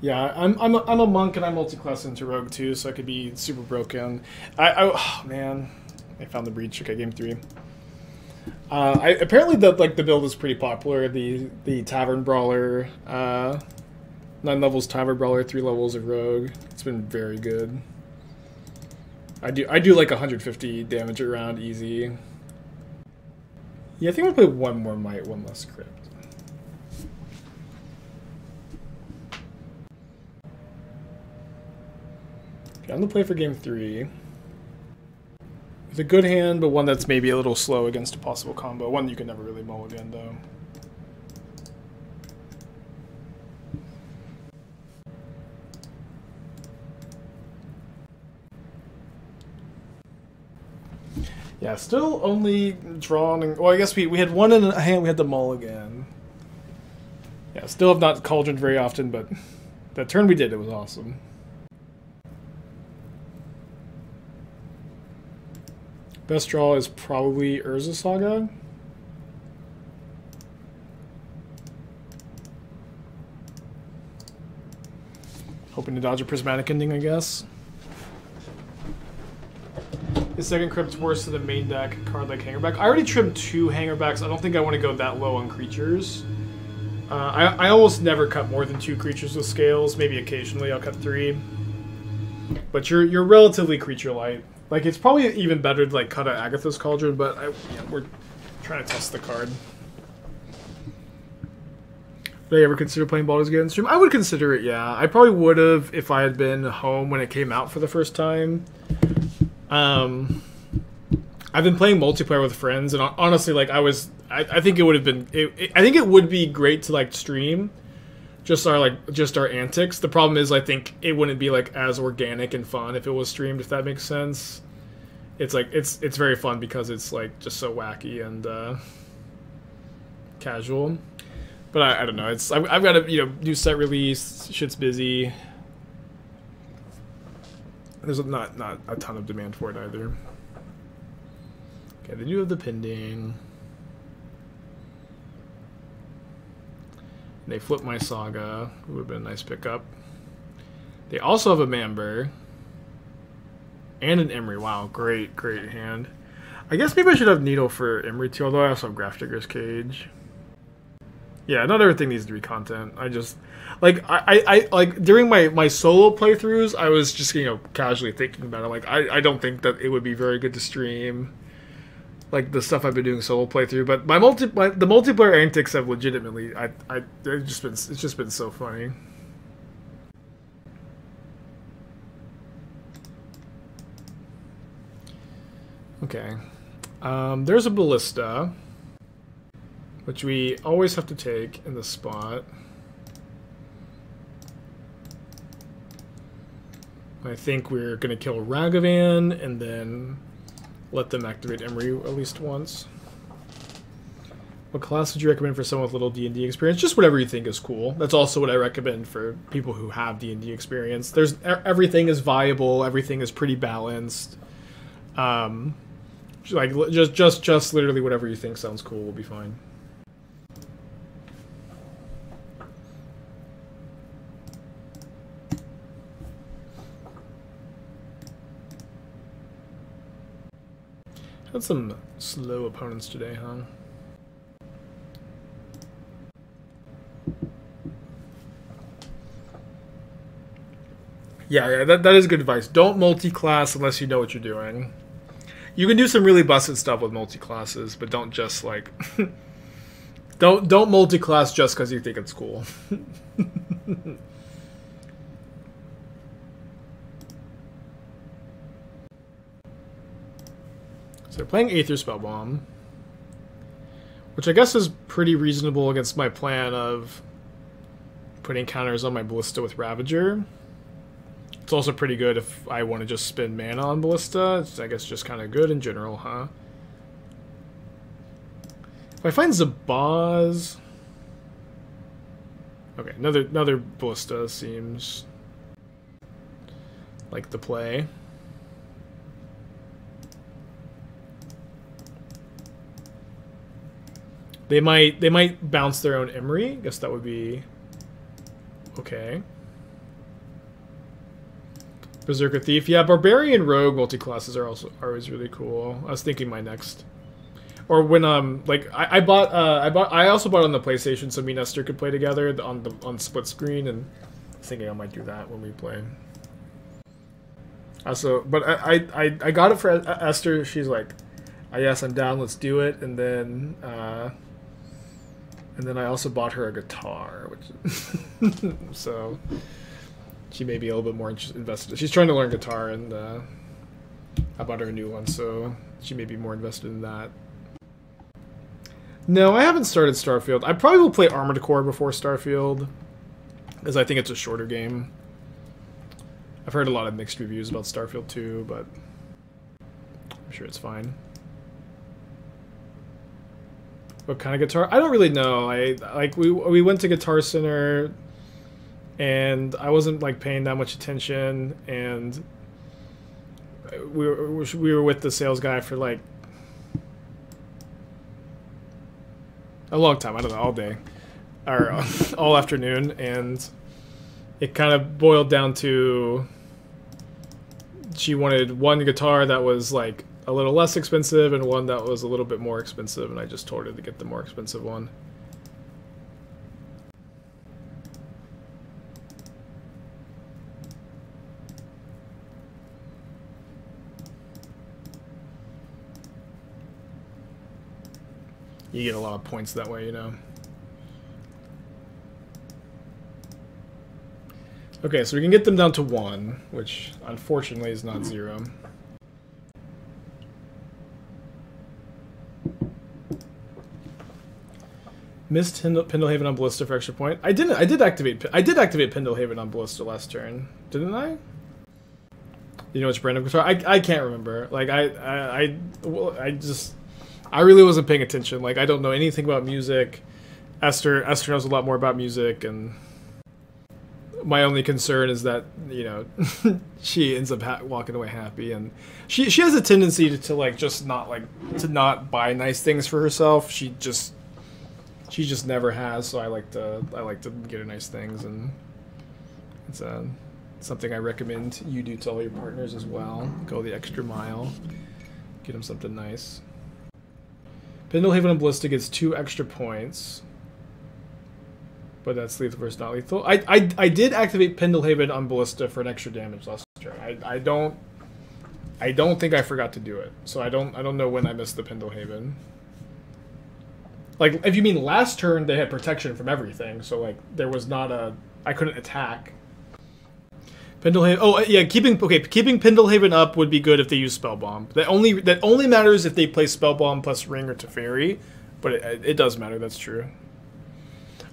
Yeah, I'm, I'm, a, I'm a monk and I multi-class into rogue too, so I could be super broken. I, I oh man, I found the Breach. Okay, game three. Uh, I, apparently, the like the build is pretty popular. The the Tavern Brawler, uh, nine levels Tavern Brawler, three levels of Rogue. It's been very good. I do I do like one hundred fifty damage a round easy. Yeah, I think we'll play one more Might, one less Crypt. Okay, I'm gonna play for game three. With a good hand, but one that's maybe a little slow against a possible combo. One you can never really mull again, though. Yeah, still only drawn... And, well, I guess we, we had one in a hand, we had the mull again. Yeah, still have not cauldroned very often, but that turn we did, it was awesome. Best draw is probably Urza's Saga. Hoping to dodge a prismatic ending, I guess. His second crypt's worse than the main deck card like Hangarback. I already trimmed two Hangarbacks. I don't think I want to go that low on creatures. Uh, I, I almost never cut more than two creatures with scales. Maybe occasionally I'll cut three. But you're you're relatively creature light. Like, it's probably even better to, like, cut out Agatha's Cauldron, but I, yeah, we're trying to test the card. Would I ever consider playing Baldur's Gate on stream? I would consider it, yeah. I probably would have if I had been home when it came out for the first time. Um, I've been playing multiplayer with friends, and honestly, like, I was... I, I think it would have been... It, it, I think it would be great to, like, stream... Just our like, just our antics. The problem is, I think it wouldn't be like as organic and fun if it was streamed. If that makes sense, it's like it's it's very fun because it's like just so wacky and uh, casual. But I, I don't know. It's I've, I've got a you know new set release. Shit's busy. There's not not a ton of demand for it either. Okay, they do have the pending. They flip my Saga. Would have been a nice pickup. They also have a Mamber. And an Emry. Wow, great, great hand. I guess maybe I should have Needle for Emry too, although I also have Graph Digger's Cage. Yeah, not everything needs to be content. I just like I, I like during my my solo playthroughs, I was just, you know, casually thinking about it. Like I I don't think that it would be very good to stream like the stuff I've been doing solo playthrough, but my multi my, the multiplayer antics have legitimately I I it's just been it's just been so funny. Okay, um, there's a ballista, which we always have to take in this spot. I think we're going to kill Ragavan and then let them activate Emry at least once. What class would you recommend for someone with little D and D experience? Just whatever you think is cool. That's also what I recommend for people who have D and D experience. There's everything is viable. Everything is pretty balanced. Um... Like just, just, just literally whatever you think sounds cool will be fine. Had some slow opponents today, huh? Yeah, yeah, that that is good advice. Don't multi-class unless you know what you're doing. You can do some really busted stuff with multi-classes, but don't just like don't don't multi-class just because you think it's cool. So they're playing Aether Spellbomb, which I guess is pretty reasonable against my plan of putting counters on my Ballista with Ravager. It's also pretty good if I want to just spend mana on Ballista. It's, I guess, just kind of good in general, huh? If I find Zabaz... Okay, another, another Ballista seems like the play. They might, they might bounce their own Emry. I guess that would be okay. Berserker Thief, yeah, Barbarian Rogue multi-classes are also always really cool. I was thinking my next, or when um like I, I bought uh I bought I also bought on the PlayStation so me and Esther could play together on the on split screen, and I was thinking I might do that when we play. Also, but I I I got it for Esther. She's like, oh, yes, I'm down. Let's do it. And then uh, and then I also bought her a guitar, which so. She may be a little bit more invested. She's trying to learn guitar, and uh, I bought her a new one, so she may be more invested in that. No, I haven't started Starfield. I probably will play Armored Core before Starfield, because I think it's a shorter game. I've heard a lot of mixed reviews about Starfield too, but I'm sure it's fine. What kind of guitar? I don't really know. I like we we went to Guitar Center. And I wasn't like paying that much attention, and we were we were with the sales guy for like a long time. I don't know, all day or all afternoon, and it kind of boiled down to she wanted one guitar that was like a little less expensive and one that was a little bit more expensive, and I just told her to get the more expensive one. You get a lot of points that way, you know. Okay, so we can get them down to one, which unfortunately is not zero. Missed Pendelhaven on Ballista for extra point. I didn't. I did activate. I did activate Pendelhaven on Ballista last turn, didn't I? You know which brand of guitar? I I can't remember. Like I I I, well, I just. I really wasn't paying attention. Like, I don't know anything about music. Esther, Esther knows a lot more about music, and my only concern is that, you know, she ends up ha walking away happy, and she she has a tendency to, to like just not like to not buy nice things for herself. She just she just never has. So I like to I like to get her nice things, and it's uh, something I recommend you do to all your partners as well. Go the extra mile, get them something nice. Pendelhaven and Ballista gets two extra points. But that's lethal versus not lethal. I, I, I did activate Pendelhaven on Ballista for an extra damage last turn. I, I don't I don't think I forgot to do it. So I don't I don't know when I missed the Pendelhaven. Like, if you mean last turn, they had protection from everything. So, like, there was not a... I couldn't attack. Pendelhaven... Oh, yeah, keeping... Okay, keeping Pendelhaven up would be good if they use Spell Bomb. That only, that only matters if they play Spell Bomb plus Ring or Teferi. But it, it does matter, that's true.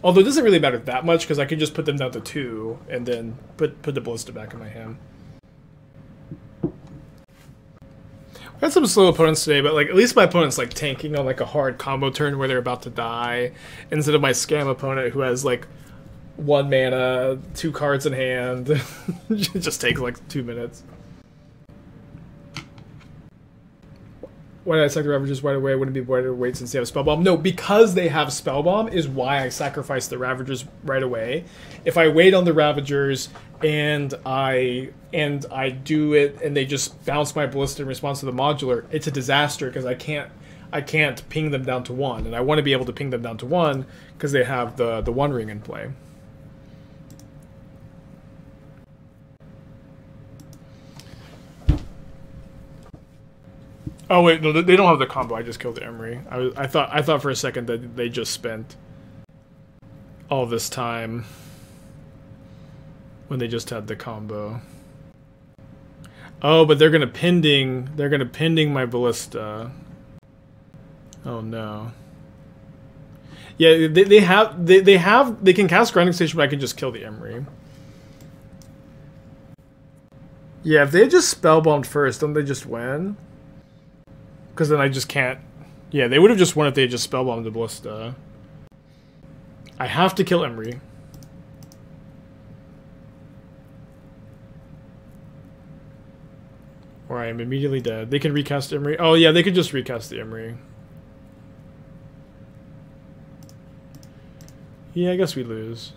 Although it doesn't really matter that much, because I could just put them down to two and then put, put the Ballista back in my hand. We had some slow opponents today, but like at least my opponent's like tanking on like a hard combo turn where they're about to die, instead of my scam opponent who has like one mana, two cards in hand. It just takes like two minutes. Why did I sacrifice the Ravagers right away? Wouldn't it be better to wait since they have Spellbomb? No, because they have Spellbomb is why I sacrifice the Ravagers right away. If I wait on the Ravagers and I and I do it and they just bounce my Ballista in response to the modular, it's a disaster because I can't I can't ping them down to one, and I want to be able to ping them down to one because they have the the one ring in play. Oh wait, no, they don't have the combo. I just killed Emry. I was, I thought, I thought for a second that they just spent all this time when they just had the combo. Oh, but they're gonna pending, they're gonna pending my Ballista. Oh no. Yeah, they they have they they have they can cast Grinding Station, but I can just kill the Emry. Yeah, if they just spellbombed first, don't they just win? Because then I just can't... Yeah, they would have just won if they had just spellbombed the Ballista. I have to kill Emry. Or I am immediately dead. They can recast Emry. Oh yeah, they could just recast the Emry. Yeah, I guess we lose.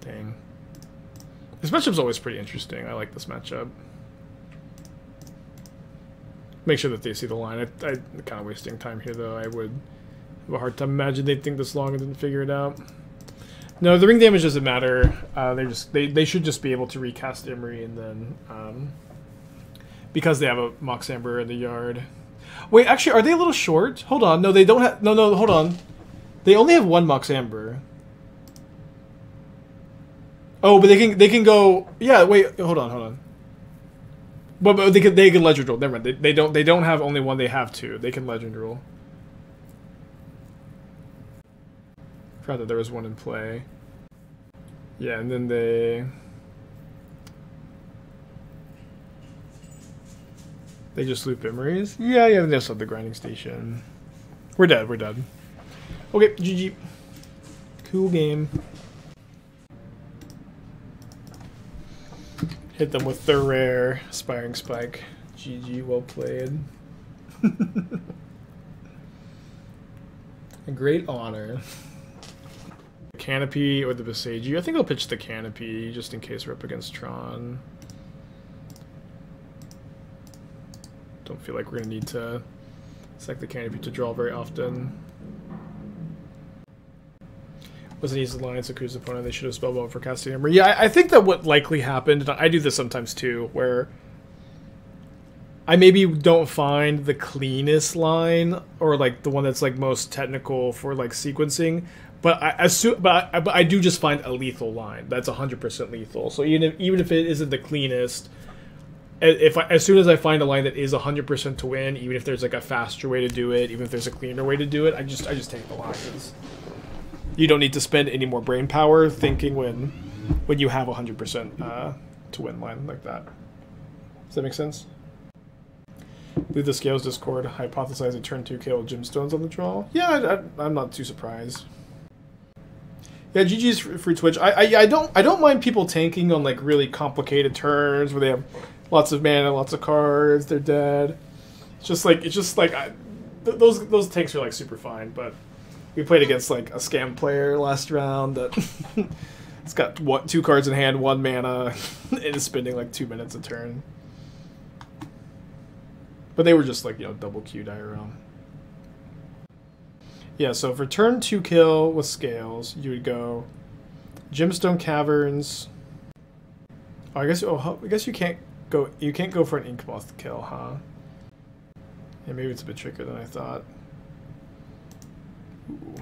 Dang. This matchup's always pretty interesting. I like this matchup. Make sure that they see the line. I, I'm kind of wasting time here, though. I would have a hard time imagine they'd think this long and didn't figure it out. No, the ring damage doesn't matter. Uh, they just they, they should just be able to recast Emry, and then um, because they have a Moxamber in the yard. Wait, actually, are they a little short? Hold on. No, they don't have. No, no, hold on. They only have one Moxamber. Oh, but they can they can go. Yeah, wait, hold on, hold on. But, but they can they can Legend Rule. Never mind. They, they don't they don't have only one. They have two. They can Legend Rule. Forgot that there was one in play. Yeah, and then they they just loop Emrys. Yeah, yeah. They just have the Grinding Station. We're dead. We're dead. Okay, G G. Cool game. Hit them with the rare Aspiring Spike. G G, well played. A great honor. The Canopy or the Visagie? I think I'll pitch the Canopy just in case we're up against Tron. Don't feel like we're going to need to select the Canopy to draw very often. Was an easy line, so Ku's opponent, they should have spellbound for casting Emry. Yeah, I, I think that what likely happened, and I do this sometimes too, where I maybe don't find the cleanest line, or like the one that's like most technical for like sequencing, but I assume, but I, but I do just find a lethal line that's one hundred percent lethal. So even if, even if it isn't the cleanest, if I, as soon as I find a line that is one hundred percent to win, even if there's like a faster way to do it, even if there's a cleaner way to do it, I just I just take the lines. You don't need to spend any more brain power thinking when when you have one hundred percent uh, to win line like that. Does that make sense? Leave the Scales Discord. Hypothesize a turn two kill gemstones on the draw. Yeah, I, I, I'm not too surprised. Yeah, G G's for, for Twitch. I, I I don't I don't mind people tanking on like really complicated turns where they have lots of mana, lots of cards. They're dead. It's just like it's just like I, th those those tanks are like super fine, but. We played against, like, a scam player last round that it's got one, two cards in hand, one mana, and is spending, like, two minutes a turn. But they were just like, you know, double Q Diorome. Yeah, so for turn two kill with Scales, you would go Gemstone Caverns. Oh, I guess. Oh, I guess you can't go. You can't go for an Inkmoth kill, huh? Yeah, maybe it's a bit trickier than I thought. Ooh.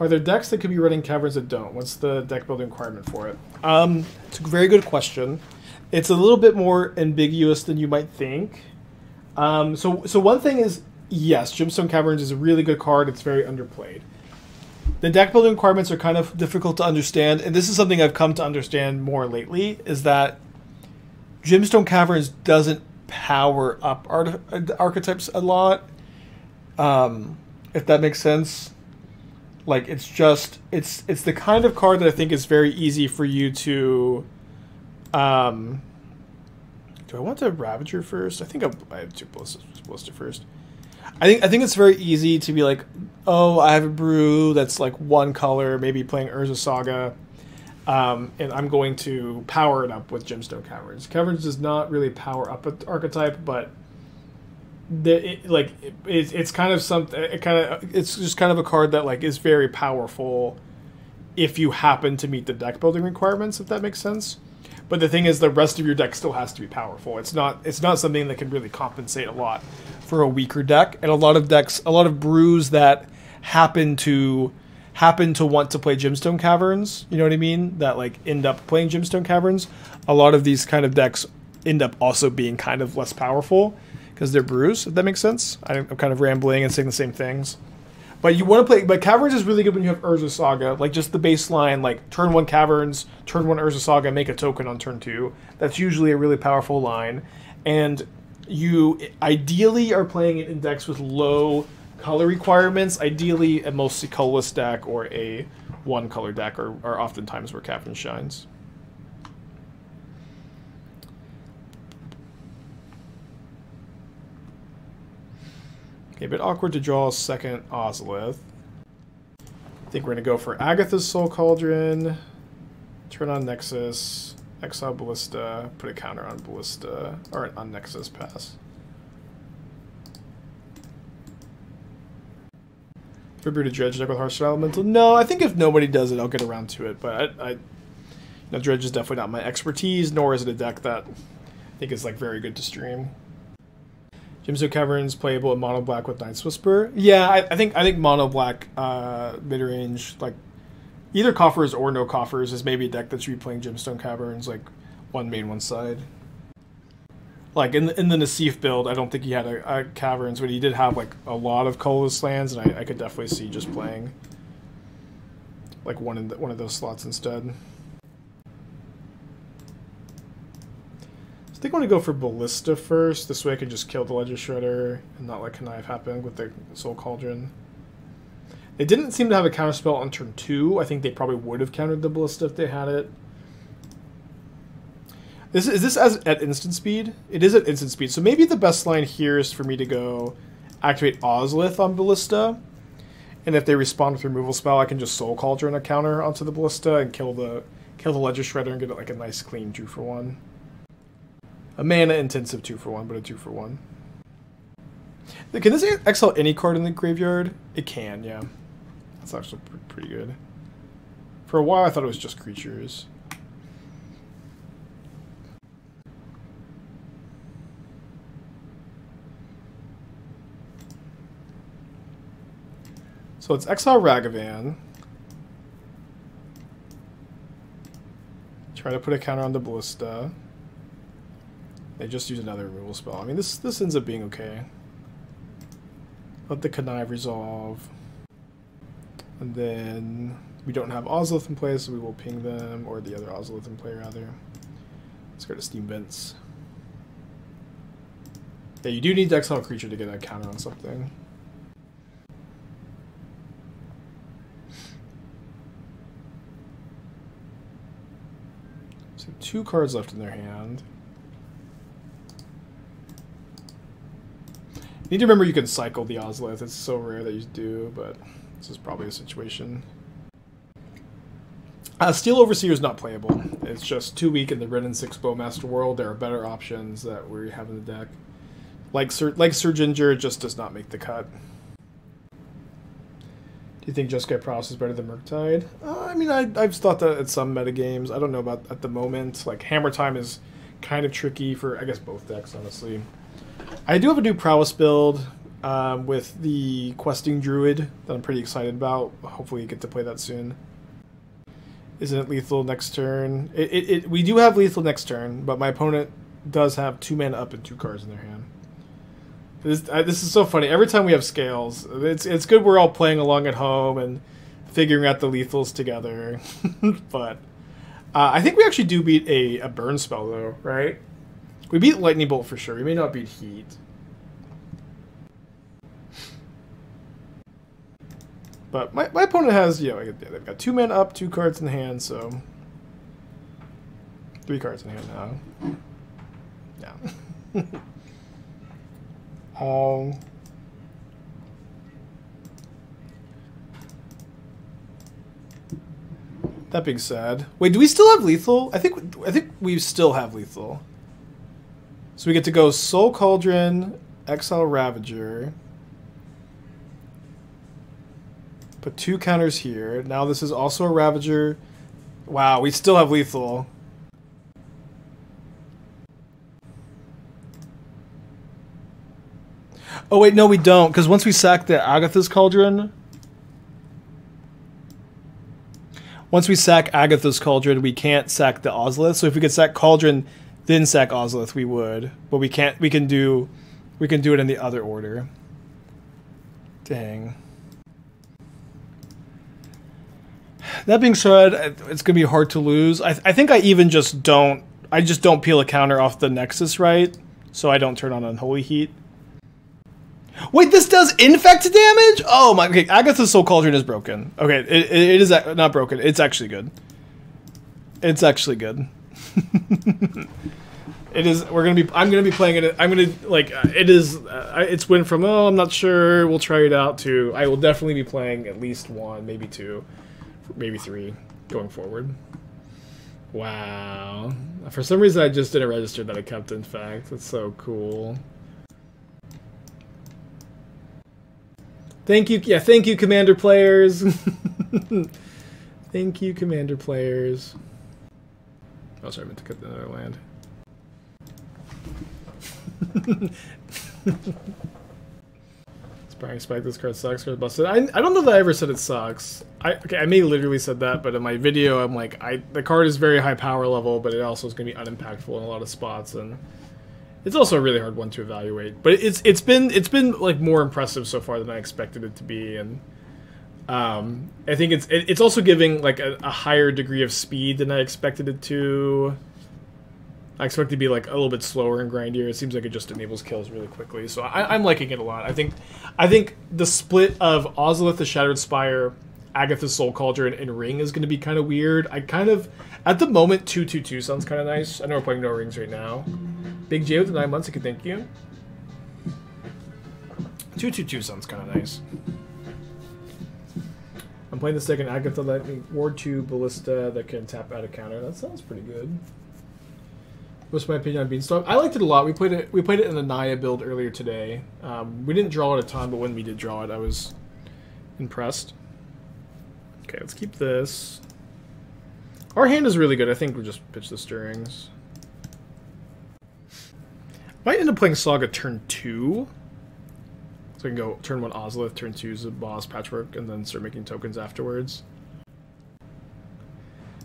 Are there decks that could be running caverns that don't? What's the deck building requirement for it? Um, it's a very good question. It's a little bit more ambiguous than you might think. Um, so, so one thing is, yes, Gemstone Caverns is a really good card. It's very underplayed. The deck building requirements are kind of difficult to understand, and this is something I've come to understand more lately, is that Gemstone Caverns doesn't power up art archetypes a lot, um, if that makes sense. Like, it's just, it's it's the kind of card that I think is very easy for you to, um, do I want to Ravager first? I think I'll, I have two Ballista, Ballista first. I think I think it's very easy to be like, oh, I have a brew that's like one color, maybe playing Urza's Saga, um, and I'm going to power it up with Gemstone Caverns. Caverns does not really power up an archetype, but... The, it, like it, it, it's kind of something. It kind of it's just kind of a card that like is very powerful if you happen to meet the deck building requirements, if that makes sense. But the thing is, the rest of your deck still has to be powerful. It's not it's not something that can really compensate a lot for a weaker deck. And a lot of decks, a lot of brews that happen to happen to want to play Gemstone Caverns. You know what I mean? That like end up playing Gemstone Caverns. A lot of these kind of decks end up also being kind of less powerful. Because they're brews, if that makes sense. I'm kind of rambling and saying the same things. But you want to play... But Caverns is really good when you have Urza's Saga. Like, just the baseline, like, turn one Caverns, turn one Urza's Saga, make a token on turn two. That's usually a really powerful line. And you ideally are playing an index with low color requirements. Ideally, a mostly colorless deck or a one-color deck are, are oftentimes where Caverns shines. Okay, a bit awkward to draw a second Ozolith. I think we're going to go for Agatha's Soul Cauldron, turn on Nexus, exile Ballista, put a counter on Ballista, or on Nexus, pass. Brew to Dredge deck with Harsh Elemental. No, I think if nobody does it, I'll get around to it, but I, I you know, Dredge is definitely not my expertise, nor is it a deck that I think is like very good to stream. Gemstone Caverns playable in mono black with Night's Whisper. Yeah, I, I think I think mono black uh, mid range, like either Coffers or no Coffers, is maybe a deck that should be playing Gemstone Caverns, like one main, one side. Like in the, in the Nassif build, I don't think he had a, a Caverns, but he did have like a lot of colorless lands, and I, I could definitely see just playing like one in the, one of those slots instead. I think I want to go for Ballista first, this way I can just kill the Ledger Shredder and not let Connive happen with the Soul Cauldron. They didn't seem to have a counterspell on turn two. I think they probably would have countered the Ballista if they had it. This, is this as, at instant speed? It is at instant speed, so maybe the best line here is for me to go activate Ozolith on Ballista, and if they respond with removal spell, I can just Soul Cauldron a counter onto the Ballista and kill the, kill the Ledger Shredder and get it like a nice clean two for one. A mana intensive two for one, but a two for one. Can this exile any card in the graveyard? It can, yeah. That's actually pretty good. For a while, I thought it was just creatures. So let's exile Ragavan. Try to put a counter on the Ballista. They just use another removal spell. I mean, this this ends up being okay. Let the Connive resolve. And then we don't have Ozolith in play, so we will ping them, or the other Ozolith in play, rather. Let's go to Steam Vents. Yeah, you do need to exile a creature to get a counter on something. So two cards left in their hand. You need to remember you can cycle the Ozolith. It's so rare that you do, but this is probably a situation. Uh, Steel Overseer is not playable. It's just too weak in the Red and Six Bowmaster world. There are better options that we have in the deck. Like Sir, like Sir Ginger, it just does not make the cut. Do you think Jeskai Pross is better than Murktide? Uh, I mean, I, I've thought that at some metagames. I don't know about at the moment. Like, Hammer Time is kind of tricky for, I guess, both decks, honestly. I do have a new Prowess build um, with the Questing Druid that I'm pretty excited about. Hopefully you get to play that soon. Isn't it lethal next turn? It, it, it, we do have lethal next turn, but my opponent does have two mana up and two cards in their hand. This, I, this is so funny. Every time we have scales, it's, it's good we're all playing along at home and figuring out the lethals together. But uh, I think we actually do beat a, a burn spell, though, right? We beat Lightning Bolt for sure. We may not beat Heat. But my, my opponent has, you know, they've got two men up, two cards in hand, so... Three cards in hand now. Yeah. um, that being said... Wait, do we still have lethal? I think, I think we still have lethal. So we get to go Soul Cauldron, Exile Ravager... Put two counters here. Now this is also a Ravager. Wow, we still have lethal. Oh wait, no we don't, because once we sack the Agatha's Cauldron... Once we sack Agatha's Cauldron, we can't sack the Ozolith. So if we could sack Cauldron, then sack Ozolith, we would. But we can't, we can do, we can do it in the other order. Dang. That being said, it's going to be hard to lose. I, th I think I even just don't... I just don't peel a counter off the Nexus, right? So I don't turn on Unholy Heat. Wait, this does infect damage? Oh my... Okay, Agatha's Soul Cauldron is broken. Okay, it, it is not broken. It's actually good. It's actually good. It is... We're going to be... I'm going to be playing it... I'm going to... Like, it is... Uh, it's went from, oh, I'm not sure, we'll try it out, to I will definitely be playing at least one, maybe two. Maybe three going forward. Wow. For some reason, I just didn't register that I kept in fact. That's so cool. Thank you. Yeah, thank you, Commander players. Thank you, Commander players. Oh, sorry, I meant to cut the other land. Spying Spike, this card sucks, card busted. I, I don't know that I ever said it sucks. I, okay, I may literally said that, but in my video, I'm like, I the card is very high power level, but it also is going to be unimpactful in a lot of spots, and it's also a really hard one to evaluate. But it's it's been it's been like more impressive so far than I expected it to be, and um, I think it's it, it's also giving like a, a higher degree of speed than I expected it to. I expect it to be like a little bit slower and grindier. It seems like it just enables kills really quickly, so I, I'm liking it a lot. I think I think the split of Ozolith, the Shattered Spire, Agatha's Soul Cauldron and Ring is going to be kind of weird. I kind of, at the moment, two two two sounds kind of nice. I know we're playing no rings right now. Big J with the nine months, I can thank you. two two two sounds kind of nice. I'm playing the second Agatha Lightning Ward two Ballista that can tap out a counter. That sounds pretty good. What's my opinion on Beanstalk? I liked it a lot. We played it. We played it in the Naya build earlier today. Um, we didn't draw it a ton, but when we did draw it, I was impressed. Okay, let's keep this. Our hand is really good. I think we'll just pitch the stirrings. Might end up playing Saga turn two. So I can go turn one Ozolith, turn two Zabaz, Patchwork, and then start making tokens afterwards.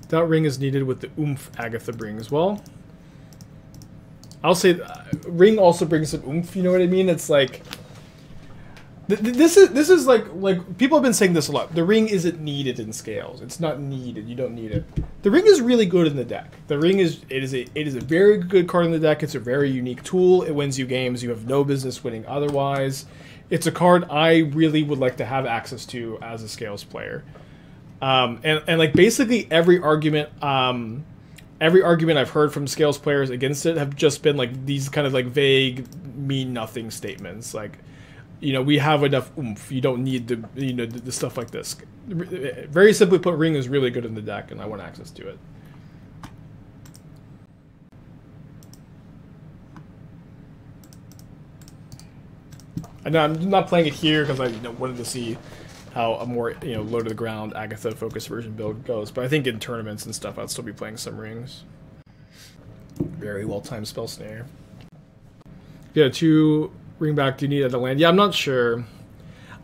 Doubt Ring is needed with the oomph Agatha brings. Well, I'll say uh, Ring also brings some oomph, you know what I mean? It's like... This is this is like like people have been saying this a lot. The Ring isn't needed in scales. It's not needed. You don't need it. The Ring is really good in the deck. The Ring is it is a it is a very good card in the deck. It's a very unique tool. It wins you games you have no business winning otherwise. It's a card I really would like to have access to as a scales player. Um, and and like basically every argument um, every argument I've heard from scales players against it have just been like these kind of like vague mean nothing statements like. you know, we have enough oomph. You don't need the, you know, the, the stuff like this. Very simply put, Ring is really good in the deck, and I want access to it. And I'm not playing it here because I you know, wanted to see how a more, you know, low to the ground Agatha focused version build goes. But I think in tournaments and stuff, I'd still be playing some Rings. Very well timed spell snare. Yeah, two ring back. Do you need at the land? Yeah, I'm not sure.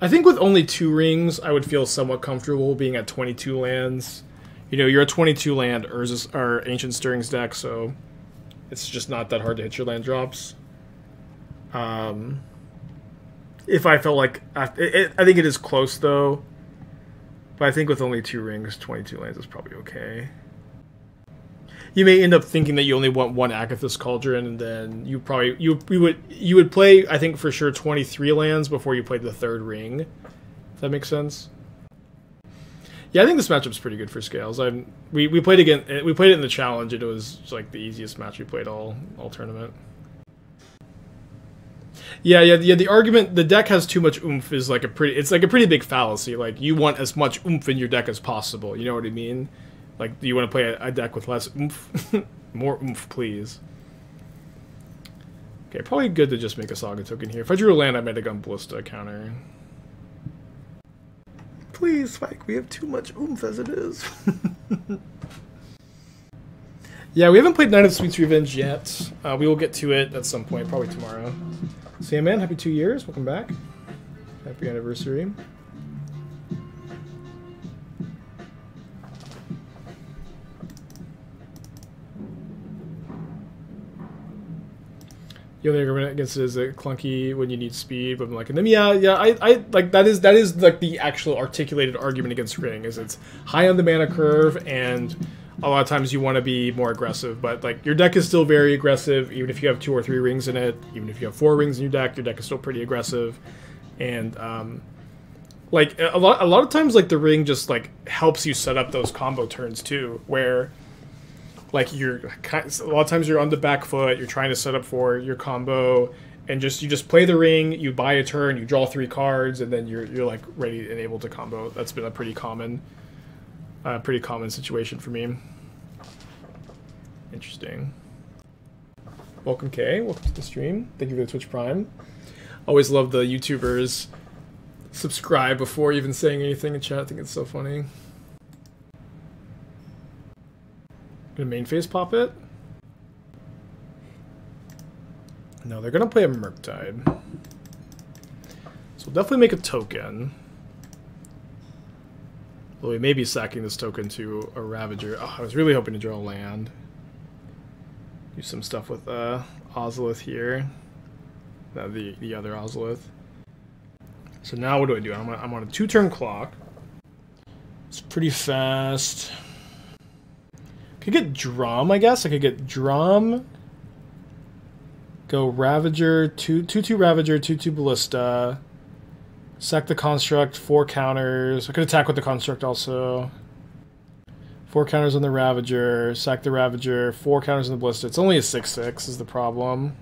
I think with only two rings, I would feel somewhat comfortable being at twenty-two lands. You know, you're a twenty-two land Urza's or Ancient Stirrings deck, so it's just not that hard to hit your land drops. Um, if I felt like I, it, it, I think it is close though, but I think with only two rings, twenty-two lands is probably okay. You may end up thinking that you only want one Agatha's Cauldron, and then you probably you you would you would play I think for sure twenty-three lands before you played the third ring. If that makes sense. Yeah, I think this matchup's pretty good for Scales. I'm we we played again we played it in the challenge. And it was like the easiest match we played all all tournament. Yeah, yeah, yeah. The argument the deck has too much oomph is like a pretty it's like a pretty big fallacy. Like you want as much oomph in your deck as possible. You know what I mean? Like, do you want to play a deck with less oomph? More oomph, please. Okay, probably good to just make a Saga token here. If I drew a land, I might have gone Ballista counter. Please, Spike, we have too much oomph as it is. Yeah, we haven't played Night of Sweet's Revenge yet. Uh, we will get to it at some point, probably tomorrow. So yeah, man, happy two years. Welcome back. Happy anniversary. The only argument against it is that clunky when you need speed, but I'm like, and then yeah, yeah, I, I like that is that is like the actual articulated argument against Ring is it's high on the mana curve, and a lot of times you want to be more aggressive, but like your deck is still very aggressive, even if you have two or three rings in it, even if you have four rings in your deck, your deck is still pretty aggressive, and um, like a lot a lot of times like the Ring just like helps you set up those combo turns too, where. Like you're a lot of times you're on the back foot, you're trying to set up for your combo, and just you just play the Ring, you buy a turn, you draw three cards, and then you're you're like ready and able to combo. That's been a pretty common, uh, pretty common situation for me. Interesting. Welcome Kay, welcome to the stream. Thank you for the Twitch Prime. Always love the YouTubers subscribe before even saying anything in chat. I think it's so funny. Gonna main phase pop it? No, they're gonna play a Murktide. So we'll definitely make a token. Well, we may be sacking this token to a Ravager. Oh, I was really hoping to draw a land. Do some stuff with uh, Ozolith here. No, the, the other Ozolith. So now what do I do? I'm on, I'm on a two-turn clock. It's pretty fast. I could get Drum, I guess. I could get Drum, go Ravager, two two Ravager, two two Ballista, sack the Construct, four counters. I could attack with the Construct also. Four counters on the Ravager, sack the Ravager, four counters on the Ballista. It's only a six six is the problem.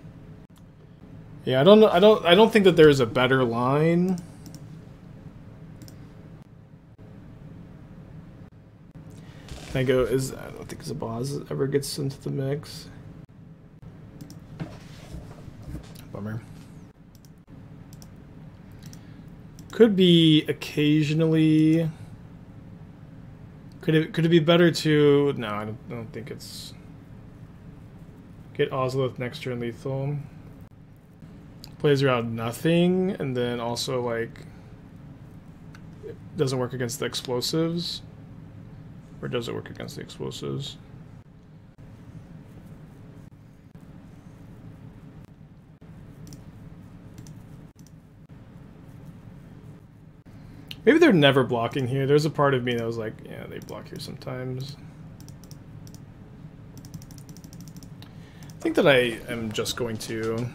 Yeah, I don't I don't I don't think that there is a better line. Can I go, is, I don't think Zabaz ever gets into the mix. Bummer. Could be occasionally, could it, could it be better to, no, I don't, I don't think it's, get Ozolith next turn lethal. Plays around nothing, and then also like, it doesn't work against the explosives. Or does it work against the explosives? Maybe they're never blocking here. There's a part of me that was like, yeah, they block here sometimes. I think that I am just going to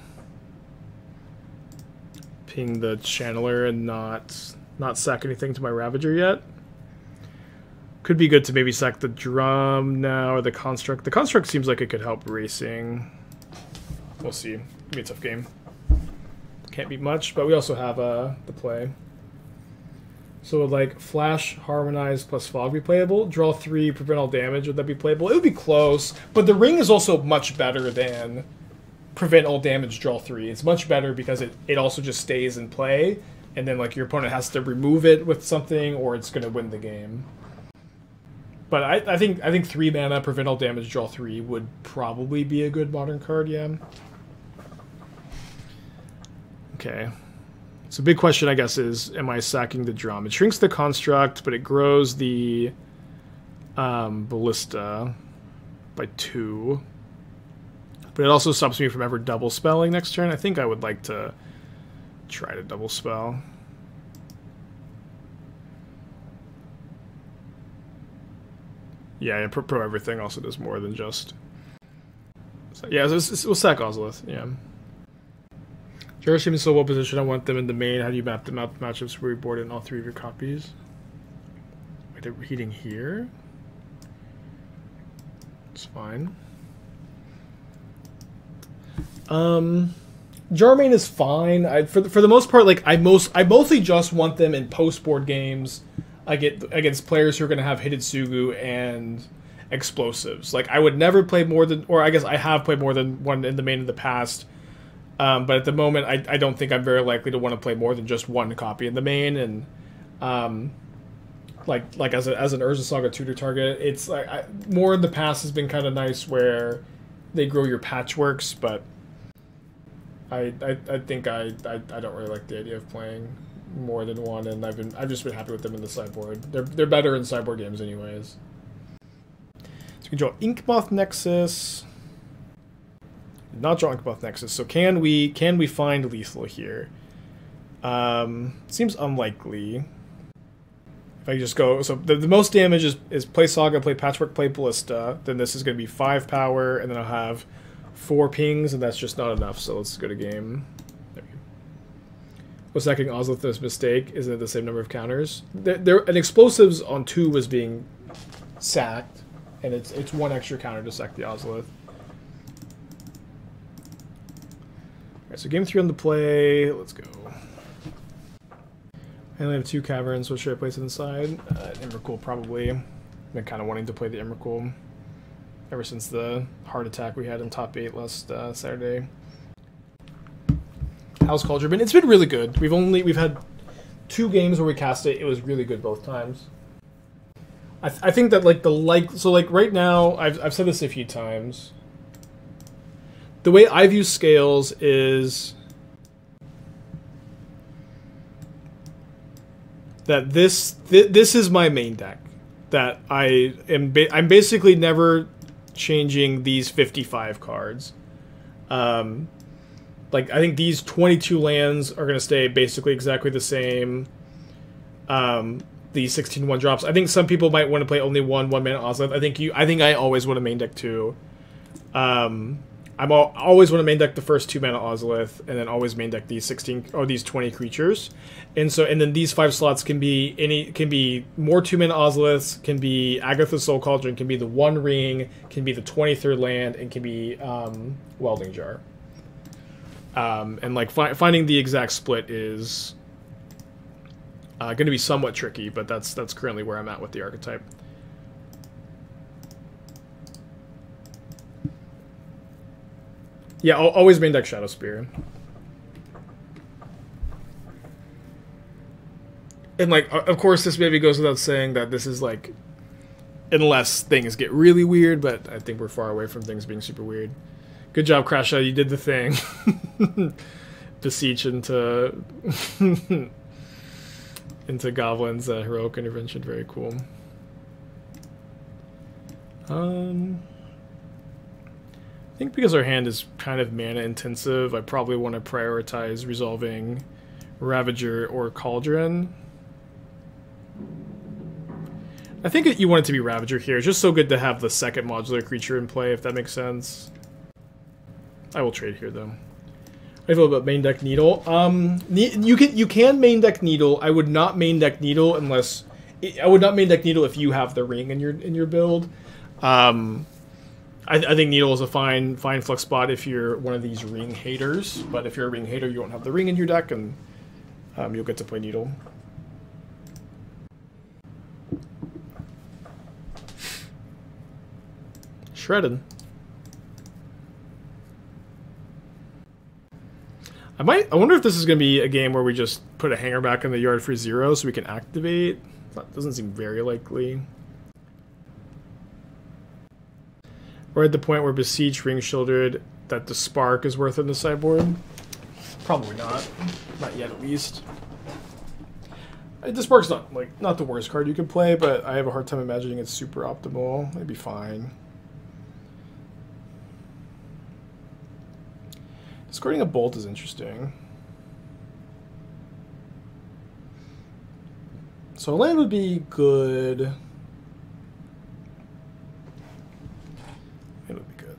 ping the Channeler and not not sack anything to my Ravager yet. Could be good to maybe sack the Drum now, or the Construct. The Construct seems like it could help racing. We'll see. It'll be a tough game. can't beat much, but we also have uh, the play. So would like Flash, Harmonize, plus Fog be playable? Draw three, prevent all damage, would that be playable? It would be close, but the Ring is also much better than prevent all damage, draw three. It's much better because it, it also just stays in play, and then like your opponent has to remove it with something or it's going to win the game. But I, I think I think three mana, prevent all damage, draw three would probably be a good modern card, yeah. Okay. So big question, I guess, is am I sacking the drum? It shrinks the construct, but it grows the um, ballista by two. But it also stops me from ever double spelling next turn. I think I would like to try to double spell. Yeah, yeah pro, pro everything also does more than just. So, yeah, so it's, it's, we'll sack Ozolith. Yeah. Jarrah seems so well positioned. I want them in the main. How do you map them out? Matchups where you board in all three of your copies. Wait, they're heating here? It's fine. Um, Jarrah main is fine. I for the, for the most part, like I most I mostly just want them in post board games. I get against players who are going to have Hidetsugu and explosives. Like I would never play more than, or I guess I have played more than one in the main in the past. Um, but at the moment, I, I don't think I'm very likely to want to play more than just one copy in the main. And um, like like as a, as an Urza's Saga tutor target, it's like I, more in the past has been kind of nice where they grow your patchworks. But I I, I think I, I I don't really like the idea of playing more than one. And I've been I've just been happy with them in the sideboard. They're they're better in sideboard games anyways. So we can draw Inkmoth Nexus. Not drawing Inkmoth Nexus, so can we can we find lethal here? Um, seems unlikely. If I just go, so the, the most damage is, is play Saga, play Patchwork, play Ballista. Then this is going to be five power, and then I'll have four pings, and that's just not enough. So let's go to game. There we go. Well, sacking Ozolith's mistake isn't it the same number of counters? There, there an explosives on two was being sacked, and it's it's one extra counter to sack the Ozolith. So game three on the play, let's go. I only have two caverns, what should I place inside? Uh, Emrakul probably. I've been kind of wanting to play the Emrakul ever since the heart attack we had in top eight last uh, Saturday. How's Cauldron been? It's been really good. We've only, we've had two games where we cast it. It was really good both times. I, th I think that like the like, so like right now, I've, I've said this a few times. The way I view scales is that this th this is my main deck. That I am ba I'm basically never changing these fifty-five cards. Um, like I think these twenty-two lands are gonna stay basically exactly the same. Um, the sixteen one drops. I think some people might want to play only one one mana Ozolith. I think you. I think I always want to main deck two. Um, I'm all, always want to main deck the first two mana Ozolith, and then always main deck these sixteen or these twenty creatures, and so and then these five slots can be any can be more two mana Ozoliths, can be Agatha's Soul Cauldron, can be the One Ring, can be the twenty-third land, and can be um, Welding Jar. Um, and like fi finding the exact split is uh, going to be somewhat tricky, but that's that's currently where I'm at with the archetype. Yeah, I'll always main deck Shadow Spear. And, like, of course, this maybe goes without saying that this is, like, unless things get really weird, but I think we're far away from things being super weird. Good job, Crasha. You did the thing. Beseech into, into Goblin's uh, Heroic Intervention. Very cool. Um... I think because our hand is kind of mana intensive, I probably want to prioritize resolving Ravager or Cauldron. I think it, you want it to be Ravager here. It's just so good to have the second modular creature in play, if that makes sense. I will trade here though. I feel about main deck Needle. Um, you can you can main deck Needle. I would not main deck Needle unless I would not main deck Needle if you have the Ring in your in your build. Um, I, th I think Needle is a fine, fine flex spot if you're one of these ring haters. But if you're a ring hater, you won't have the ring in your deck, and um, you'll get to play Needle. Shredded. I might. I wonder if this is going to be a game where we just put a Hangarback in the yard for zero, so we can activate. That doesn't seem very likely. We're at the point where Besieged, Ring Shielded, that the Spark is worth it in the sideboard. Probably not. Not yet, at least. The Spark's not like not the worst card you can play, but I have a hard time imagining it's super optimal. It'd be fine. Discarding a bolt is interesting. So a land would be good. It would be good.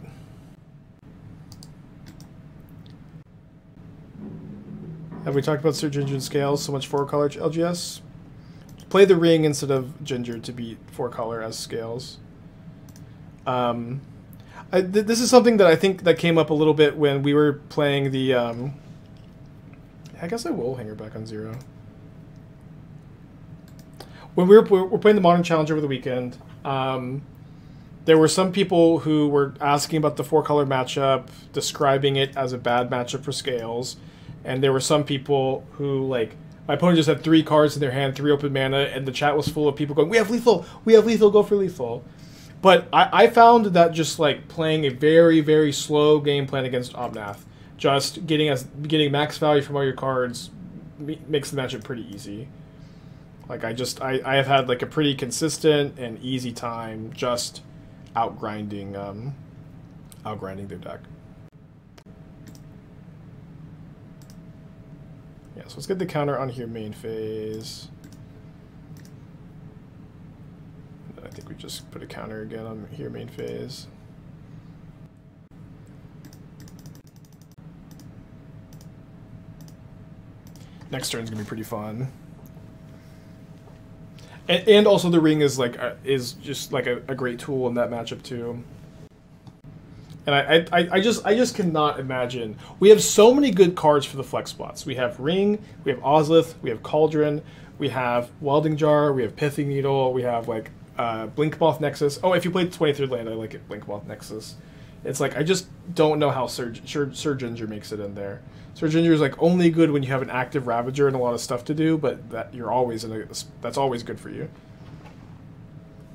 Have we talked about Sir Ginger and Scales? So much four color L G S. Play the ring instead of Ginger to beat four color as Scales. Um. I, th this is something that I think that came up a little bit when we were playing the, um, I guess I will Hangarback on zero. When we were, we were playing the Modern Challenge over the weekend, um, there were some people who were asking about the four-color matchup, describing it as a bad matchup for Scales, and there were some people who, like, my opponent just had three cards in their hand, three open mana, and the chat was full of people going, we have lethal, we have lethal, go for lethal. But I, I found that just like playing a very, very slow game plan against Omnath, just getting us getting max value from all your cards makes the matchup pretty easy. Like I just I, I have had like a pretty consistent and easy time just outgrinding um outgrinding their deck. Yeah, so let's get the counter on here main phase. I think we just put a counter again on here main phase. Next turn's gonna be pretty fun. And, and also the ring is like a, is just like a, a great tool in that matchup too. And I, I I just I just cannot imagine. We have so many good cards for the flex spots. We have ring, we have Ozolith, we have Cauldron, we have Welding Jar, we have Pithing Needle, we have like. Uh, Inkmoth Nexus. Oh, if you played twenty-third Land, I like it. Inkmoth Nexus. It's like, I just don't know how Sir, Sir, Sir Ginger makes it in there. Sir Ginger is like only good when you have an active Ravager and a lot of stuff to do, but that you're always in a, that's always good for you.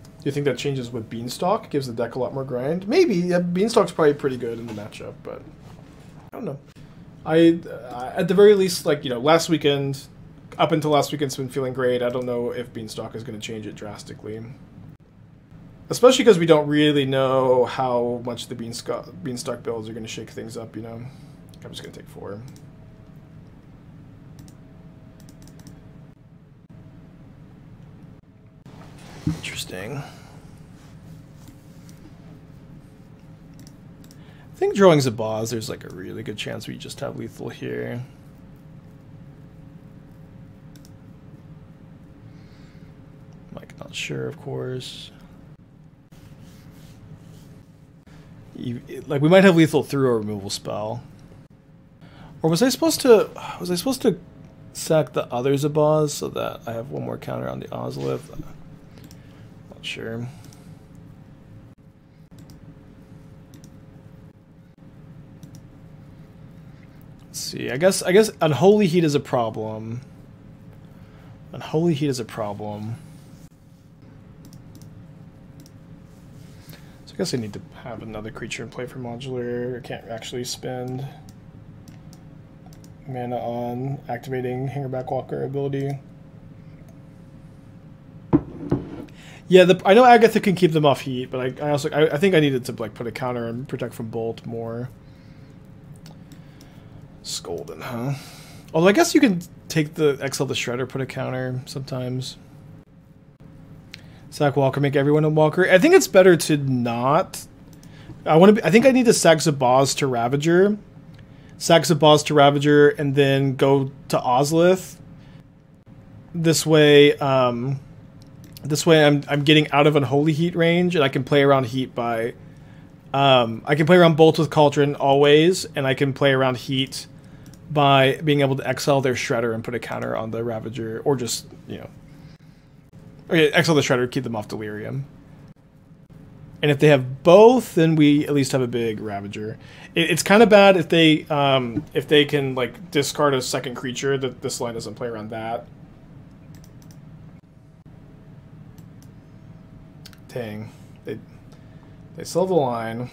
Do you think that changes with Beanstalk? Gives the deck a lot more grind? Maybe. Yeah, Beanstalk's probably pretty good in the matchup, but I don't know. I, uh, at the very least, like, you know, last weekend, up until last weekend's been feeling great. I don't know if Beanstalk is going to change it drastically. Especially because we don't really know how much the beanstalk, beanstalk builds are going to shake things up, you know. I'm just going to take four. Interesting. I think drawing Zabaz, there's like a really good chance we just have lethal here. Like, not sure, of course. You, like we might have lethal through a removal spell, or was I supposed to? Was I supposed to sack the other Zabaz so that I have one more counter on the Ozolith? Not sure. Let's see. I guess. I guess Unholy Heat is a problem. Unholy Heat is a problem. I guess I need to have another creature in play for modular. I can't actually spend mana on activating Hangarback Walker ability. Yeah, the, I know Agatha can keep them off heat, but I, I also I, I think I needed to like put a counter and protect from bolt more. Scolding, huh? Although I guess you can take the Exile the Shredder, put a counter sometimes. Sack Walker, make everyone a Walker. I think it's better to not. I want to. Be, I think I need to sack Zabaz to Ravager, sack Zabaz to Ravager, and then go to Ozolith. This way, um, this way, I'm I'm getting out of Unholy Heat range, and I can play around Heat by Um, I can play around Bolts with Cauldron always, and I can play around Heat by being able to exile their Shredder and put a counter on the Ravager, or just, you know... Okay, exile the Shredder, keep them off Delirium. And if they have both, then we at least have a big Ravager. It, it's kind of bad if they um, if they can like discard a second creature, that this line doesn't play around that. Dang. They... They still have the line.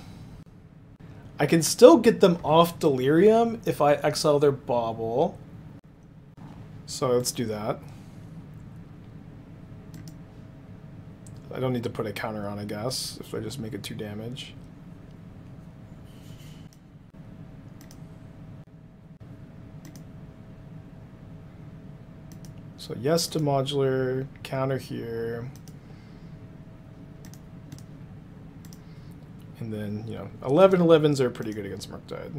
I can still get them off Delirium if I exile their Bauble. So let's do that. I don't need to put a counter on, I guess, if I just make it two damage. So yes to modular, counter here. And then, you know, eleven elevens are pretty good against Murktide.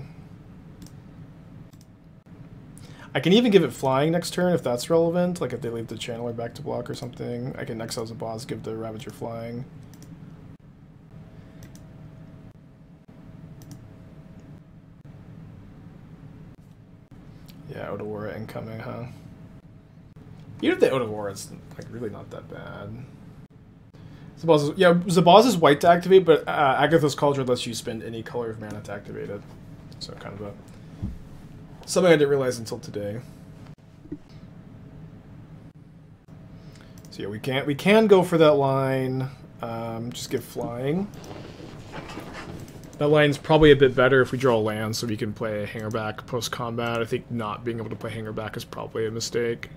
I can even give it flying next turn if that's relevant. Like if they leave the Channeler back to block or something, I can exile Zabaz, give the Ravager flying. Yeah, Odawara incoming, huh? Even if the Odawara's like really not that bad. Zabaz is, yeah, Zabaz is white to activate, but uh, Agatha's Cauldron lets you spend any color of mana to activate it. So kind of a something I didn't realize until today. So yeah, we can't we can go for that line. Um, just give flying. That line's probably a bit better if we draw land, so we can play Hangarback post combat. I think not being able to play Hangarback is probably a mistake.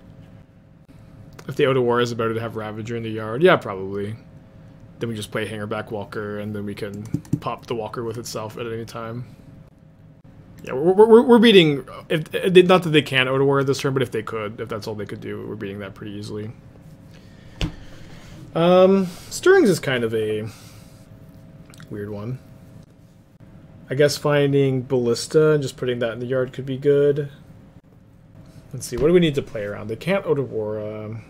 If the Odawara is better to have Ravager in the yard, yeah, probably. Then we just play Hangarback Walker, and then we can pop the Walker with itself at any time. Yeah, we're, we're, we're beating... If, not that they can Odawara this turn, but if they could, if that's all they could do, we're beating that pretty easily. Um, Stirrings is kind of a weird one. I guess finding Ballista and just putting that in the yard could be good. Let's see, what do we need to play around? They can't Odawara...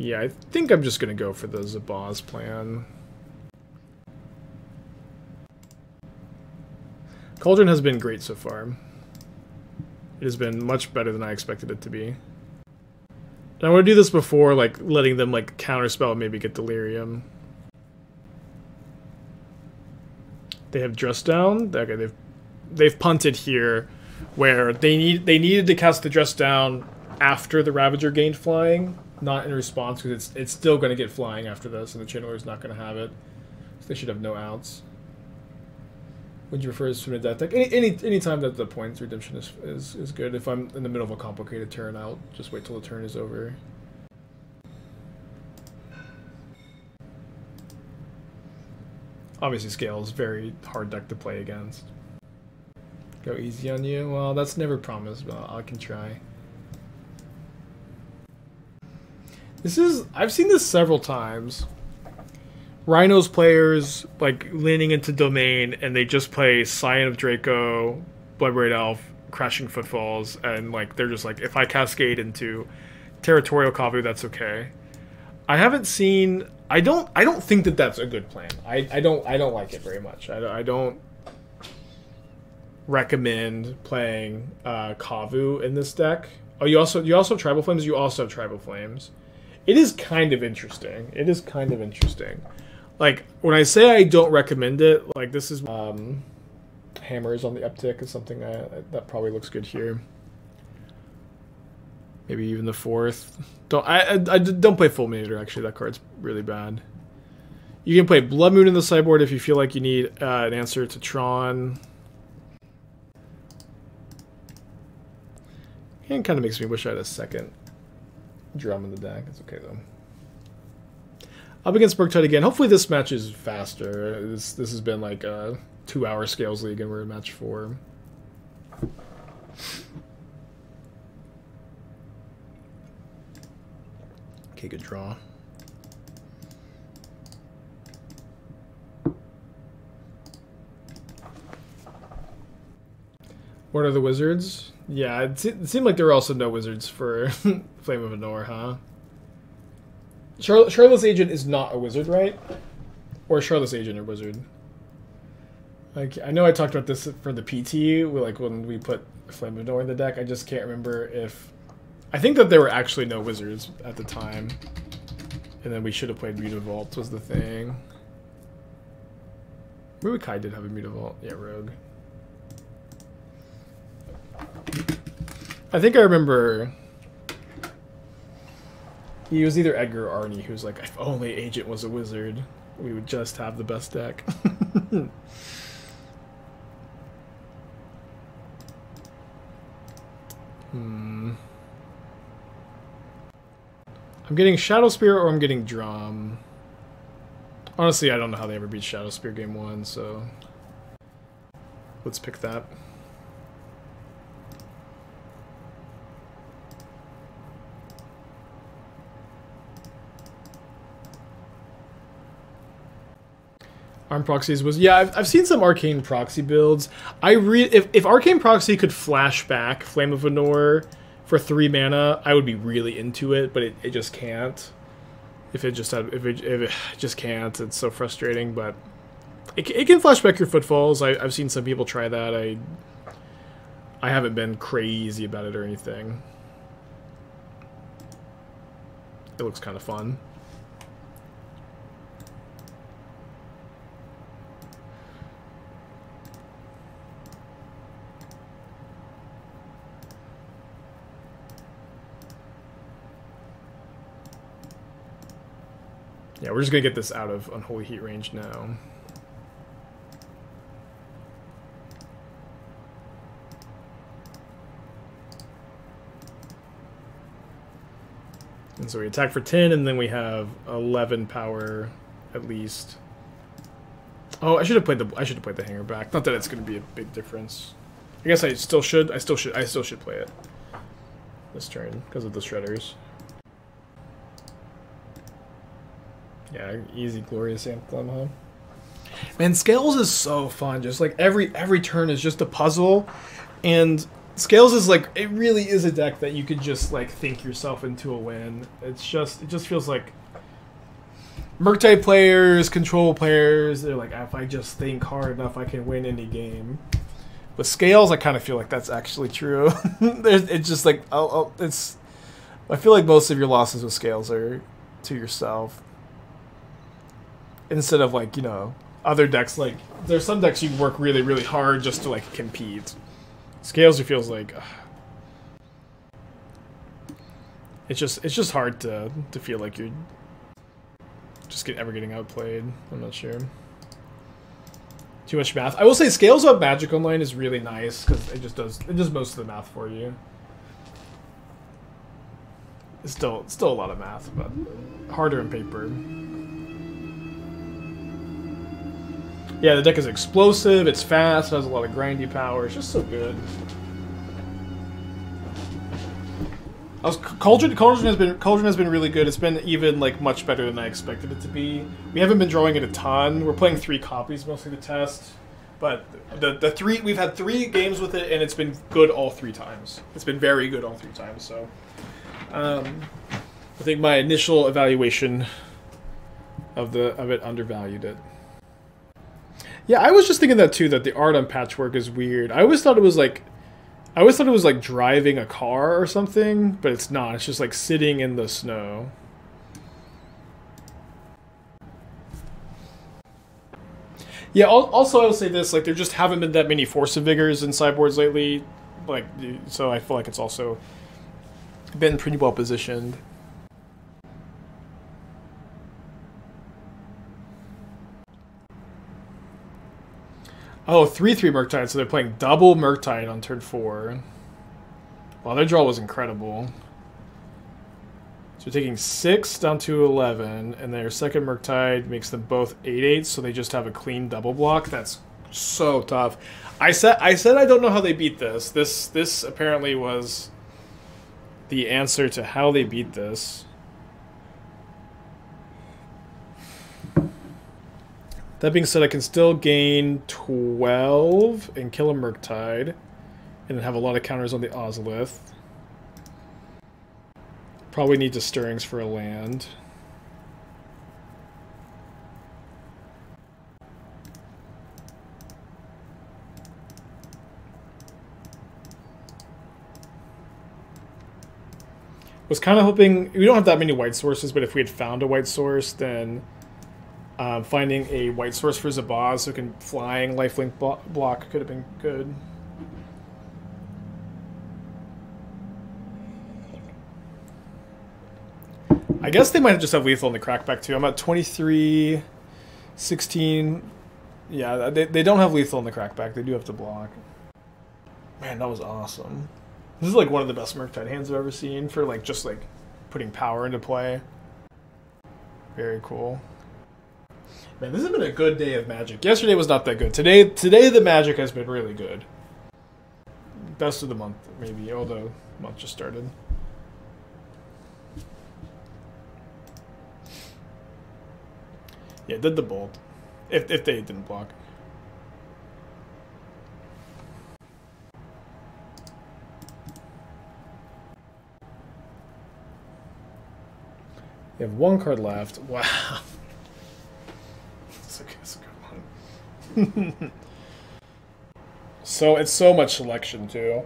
Yeah, I think I'm just going to go for the Zabaz plan. Cauldron has been great so far. It has been much better than I expected it to be. And I want to do this before like letting them like counterspell and maybe get Delirium. They have Dress Down. Okay, they've they've punted here where they need they needed to cast the Dress Down after the Ravager gained flying. Not in response, because it's it's still going to get flying after this, and the Channeler's not going to have it. So they should have no outs. Would you prefer to death deck? Any, any any time that the points redemption is, is, is good. If I'm in the middle of a complicated turn, I'll just wait till the turn is over. Obviously, Scale is very hard deck to play against. Go easy on you? Well, that's never promised, but I can try. This is, I've seen this several times. Rhinos players, like, leaning into Domain, and they just play Scion of Draco, Bloodbraid Elf, Crashing Footfalls, and, like, they're just like, if I cascade into Territorial Kavu, that's okay. I haven't seen, I don't, I don't think that that's a good plan. I, I don't, I don't like it very much. I don't, I don't recommend playing uh, Kavu in this deck. Oh, you also, you also have Tribal Flames? You also have Tribal Flames. It is kind of interesting. It is kind of interesting. Like, when I say I don't recommend it, like, this is... Um, hammers on the uptick is something I, that probably looks good here. Maybe even the fourth. Don't I, I, I don't play Fulminator, actually. That card's really bad. You can play Blood Moon in the sideboard if you feel like you need uh, an answer to Tron. And kind of makes me wish I had a second drum in the deck. It's okay though. Up against Murktide again. Hopefully this match is faster. This this has been like a two-hour Scales League, and we're in match four. Okay, good draw. What are the wizards? Yeah, it, se it seemed like there were also no wizards for Flame of Anor, huh? Char Charlotte's Agent is not a wizard, right? Or Charlotte's Agent or Wizard. Like, I know I talked about this for the P T, like when we put Flamboyant in the deck. I just can't remember if... I think that there were actually no Wizards at the time. And then we should have played Mutavault was the thing. Ruikai did have a Mutavault. Yeah, Rogue. I think I remember... He was either Edgar or Arnie, who's like, if only Agent was a wizard, we would just have the best deck. hmm. I'm getting Shadow Spear or I'm getting Drum. Honestly, I don't know how they ever beat Shadow Spear game one, so let's pick that. Arm proxies was, yeah, I've, I've seen some Arcane Proxy builds. I re if, if Arcane Proxy could flash back Flame of Venor for three mana, I would be really into it, but it, it just can't. If it just had, if it, if it just can't, it's so frustrating, but it, it can flash back your Footfalls. I, I've seen some people try that. I, I haven't been crazy about it or anything. It looks kind of fun. Yeah, we're just going to get this out of Unholy Heat range now. And so we attack for ten, and then we have eleven power, at least. Oh, I should have played the I should have played the Hangarback. Not that it's going to be a big difference. I guess I still should. I still should. I still should play it this turn because of the Shredders. Yeah, easy, glorious Anthem, huh? Man, Scales is so fun. Just like every every turn is just a puzzle, and Scales is like it really is a deck that you could just like think yourself into a win. It's just it just feels like Murktide players, Control players. They're like, if I just think hard enough, I can win any game. With Scales, I kind of feel like that's actually true. It's just like oh, oh, it's. I feel like most of your losses with Scales are to yourself. Instead of, like, you know, other decks, like, there's some decks you work really, really hard just to, like, compete. Scales, it feels like, ugh. It's just, it's just hard to, to feel like you're just get, ever getting outplayed. I'm not sure. Too much math. I will say Scales on Magic Online is really nice, because it just does, it does most of the math for you. It's still, it's still a lot of math, but harder in paper. Yeah, the deck is explosive, it's fast, it has a lot of grindy power, it's just so good. I was, Cauldron, Cauldron, has been, Cauldron has been really good, it's been even like much better than I expected it to be. We haven't been drawing it a ton, we're playing three copies mostly to test, but the, the three we've had three games with it and it's been good all three times. It's been very good all three times, so. Um, I think my initial evaluation of, the, of it undervalued it. Yeah, I was just thinking that too, that the art on Patchwork is weird. I always thought it was like I always thought it was like driving a car or something, but it's not. It's just like sitting in the snow. Yeah, also I will say this, like there just haven't been that many Force of Vigors in sideboards lately, like so I feel like it's also been pretty well positioned. Oh, three three Murktide, so they're playing double Murktide on turn four. Wow, their draw was incredible. So they're taking six down to eleven, and their second Murktide makes them both eight eights, so they just have a clean double block. That's so tough. I said I said I don't know how they beat this. This this apparently was the answer to how they beat this. That being said, I can still gain twelve and kill a Murktide and have a lot of counters on the Ozolith. Probably need the Stirrings for a land. was kind of hoping... We don't have that many white sources, but if we had found a white source, then uh, finding a white source for Zabaz who can flying lifelink blo block could have been good. I guess they might just have lethal in the crackback too. I'm at twenty-three, sixteen. Yeah, they, they don't have lethal in the crackback. They do have to block. Man, that was awesome. This is like one of the best Murktide hands I've ever seen for like just like putting power into play. Very cool. Man, this has been a good day of Magic. Yesterday was not that good. Today, today the Magic has been really good. Best of the month, maybe, although the month just started. Yeah, did the bolt. If, if they didn't block. You have one card left. Wow. That's a, that's a good one. So it's so much selection, too.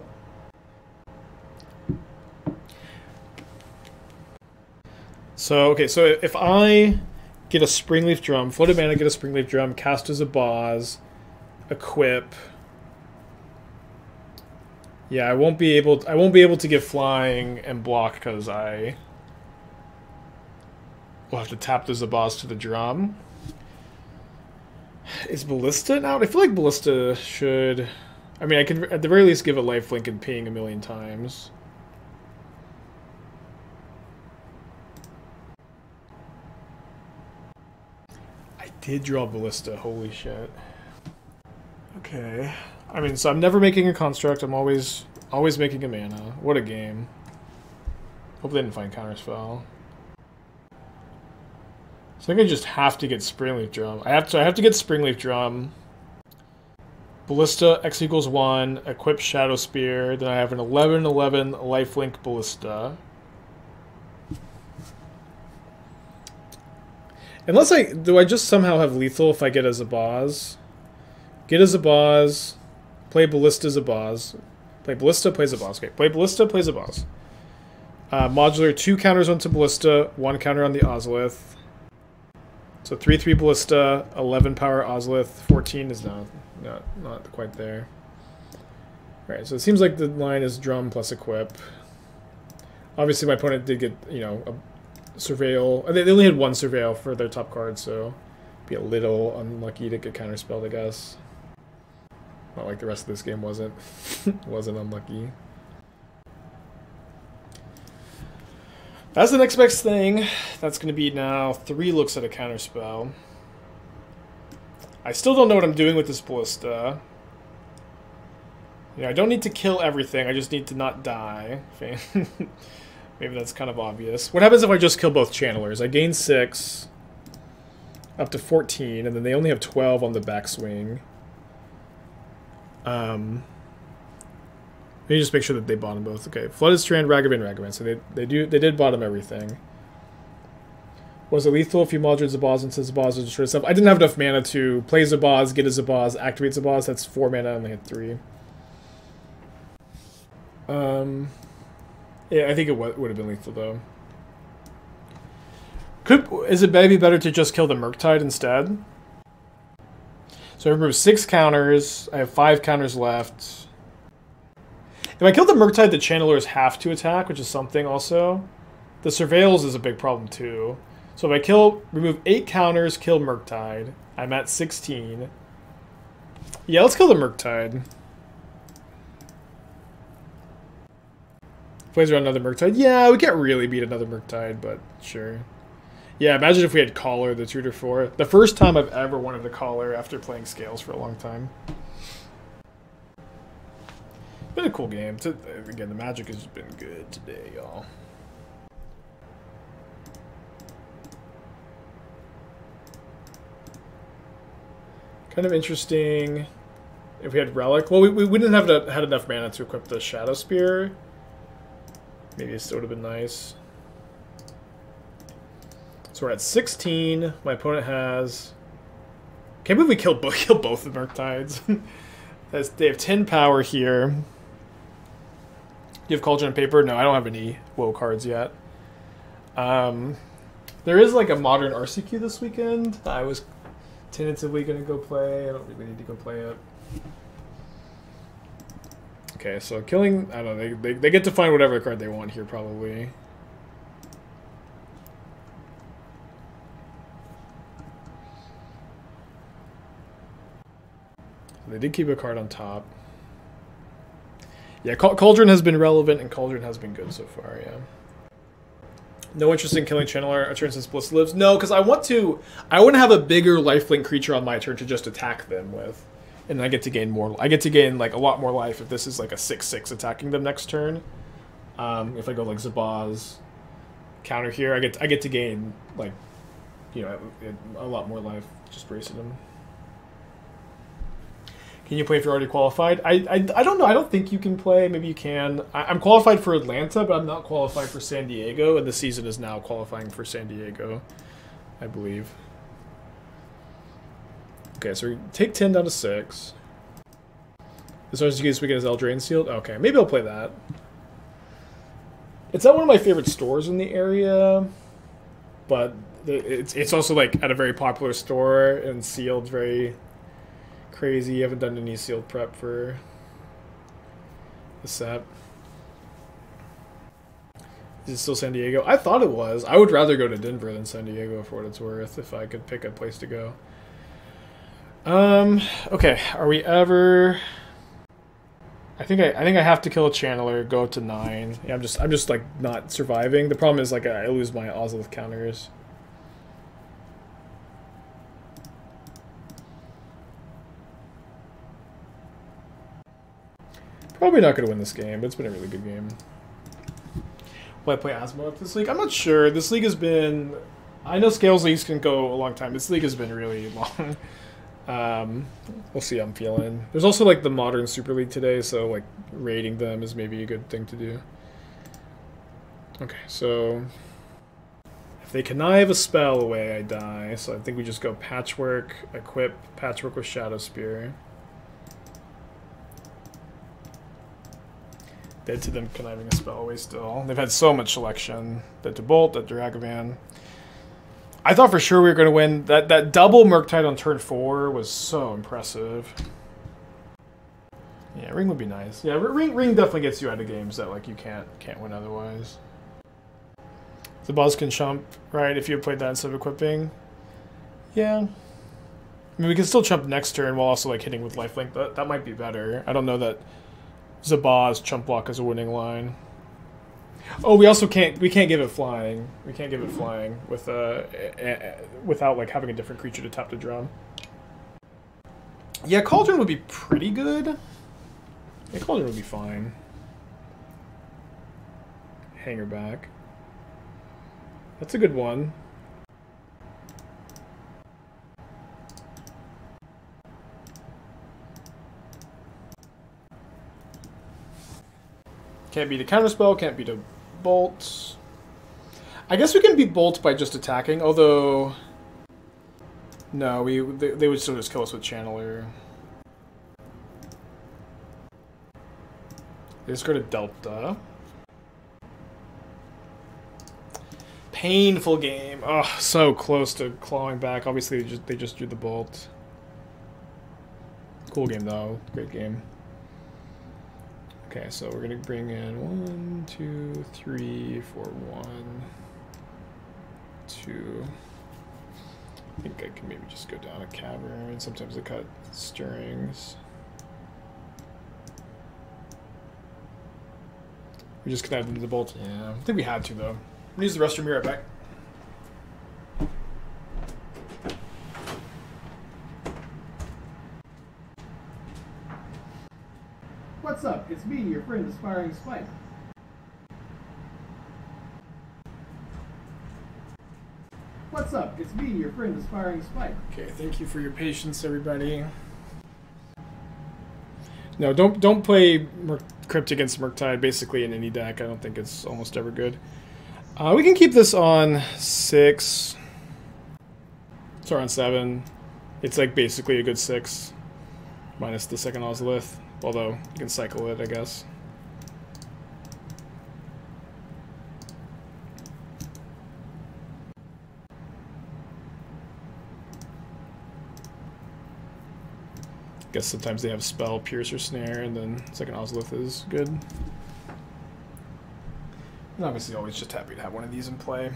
So, okay, so if I... get a Springleaf Drum, floated mana, get a Springleaf Drum, cast as a Zabaz, equip. Yeah, I won't be able to, I won't be able to get flying and block because I will have to tap the Zabaz to the drum. Is Ballista out? I feel like Ballista should, I mean, I can at the very least give a lifelink and ping a million times. Did draw Ballista, holy shit. Okay. I mean, so I'm never making a construct, I'm always always making a mana. What a game. Hope they didn't find Counterspell. So I think I just have to get Springleaf Drum. I have to I have to get Springleaf Drum. Ballista X equals one, equip Shadow Spear, then I have an eleven eleven lifelink Ballista. Unless I... Do I just somehow have lethal if I get a Zabaz? Get a Zabaz. Play Ballista, Zabaz. Play Ballista, play Zabaz. Okay, play Ballista, play Zabaz. Uh, modular, two counters onto Ballista, one counter on the Ozolith. So three three Ballista, eleven power Ozolith, fourteen is not, not, not quite there. Alright, so it seems like the line is drum plus equip. Obviously my opponent did get, you know... a, Surveil. They only had one Surveil for their top card, so be a little unlucky to get counterspelled, I guess. Not like the rest of this game wasn't wasn't unlucky. That's the next best thing. That's going to be now three looks at a counterspell. I still don't know what I'm doing with this Ballista. You know, I don't need to kill everything. I just need to not die. Maybe that's kind of obvious. What happens if I just kill both channelers? I gain six, up to fourteen, and then they only have twelve on the backswing. Um, let me just make sure that they bottom both. Okay, Flooded Strand, Ragavan, Ragavan. So they they do they did bottom everything. Was it lethal if you modulated Zabaz and said Zabaz would destroy itself? I didn't have enough mana to play Zabaz, get a Zabaz, activate Zabaz. That's four mana. I only had three. Um. Yeah, I think it would have been lethal, though. Could, is it maybe better to just kill the Murktide instead? So I remove six counters. I have five counters left. If I kill the Murktide, the Channelers have to attack, which is something also. The Surveils is a big problem, too. So if I kill, remove eight counters, kill Murktide. I'm at sixteen. Yeah, let's kill the Murktide. Plays around another Murktide. Yeah, we can't really beat another Murktide, but sure. Yeah, imagine if we had Caller, the tutor for it. The first time I've ever wanted to Caller after playing Scales for a long time. Been a cool game. Again, the Magic has been good today, y'all. Kind of interesting. If we had Relic, well, we, we wouldn't have had enough mana to equip the Shadow Spear. Maybe it still would have been nice. So we're at sixteen. My opponent has... Can't believe we killed bo kill both the Murktides. They have ten power here. You have Cauldron and Paper? No, I don't have any WoW cards yet. Um, there is like a modern R C Q this weekend. I was tentatively going to go play. I don't really need to go play it. Okay, so killing... I don't know. They, they, they get to find whatever card they want here, probably. They did keep a card on top. Yeah, Cauldron has been relevant, and Cauldron has been good so far, yeah. No interest in killing Channeler a turn since Bliss lives? No, because I want to... I want to have a bigger lifelink creature on my turn to just attack them with. And I get to gain more... I get to gain, like, a lot more life if this is, like, a six six attacking them next turn. Um, if I go, like, Zabaz counter here, I get I get to gain, like, you know, a lot more life just bracing them. Can you play if you're already qualified? I, I, I don't know. I don't think you can play. Maybe you can. I, I'm qualified for Atlanta, but I'm not qualified for San Diego, and the season is now qualifying for San Diego, I believe. Okay, so we take ten down to six. As long as you get this weekend is Eldraine sealed? Okay, maybe I'll play that. It's not one of my favorite stores in the area, but it's, it's also, like, at a very popular store, and sealed very... crazy. I haven't done any sealed prep for the set. Is it still San Diego? I thought it was. I would rather go to Denver than San Diego for what it's worth if I could pick a place to go. Um, okay. Are we ever... I think I, I think I have to kill a Channeler, go to nine. Yeah, I'm just I'm just like not surviving. The problem is like I lose my Ozolith counters. Probably not going to win this game, but it's been a really good game. Will I play Asmoth this league? I'm not sure. This league has been... I know Scales Leagues can go a long time. This league has been really long. Um, we'll see how I'm feeling. There's also, like, the Modern Super League today, so, like, raiding them is maybe a good thing to do. Okay, so... If they connive a spell away, I die. So I think we just go Patchwork, equip Patchwork with Shadow Spear. Dead to them conniving a spell away still. They've had so much selection. Dead to Bolt, Dead to Ragavan. I thought for sure we were going to win. That that double Murktide on turn four was so impressive. Yeah, Ring would be nice. Yeah, Ring Ring definitely gets you out of games that like you can't can't win otherwise. The boss can chump, right, if you played that instead of equipping. Yeah. I mean, we can still chump next turn while also like hitting with lifelink. That, that might be better. I don't know that... Zabaz chump block as a winning line. Oh, we also can't we can't give it flying. We can't give it flying with uh without like having a different creature to tap to drum. Yeah, Cauldron would be pretty good. Yeah, Cauldron would be fine. Hangarback. That's a good one. Can't beat a counterspell, can't beat a bolt. I guess we can beat bolt by just attacking, although... No, we they, they would still just kill us with Channeler. They just go to Delta. Painful game. Oh, so close to clawing back. Obviously, they just, they just drew the bolt. Cool game, though. Great game. Okay, so we're going to bring in one, two, three, four, one, two. I think I can maybe just go down a cavern. Sometimes I cut stirrings. We just connected into the bolt. Yeah, I think we had to, though. I'm going to use the restroom. Be right back. What's up? It's me, your friend, Aspiring Spike. What's up? It's me, your friend, Aspiring Spike. Okay, thank you for your patience, everybody. No, don't don't play Crypt against Murktide basically in any deck. I don't think it's almost ever good. Uh, we can keep this on six. Sorry, on seven. It's like basically a good six, minus the second Ozolith. Although, you can cycle it, I guess. guess sometimes they have Spell, Pierce, or Snare, and then second Ozolith is good. And obviously always just happy to have one of these in play.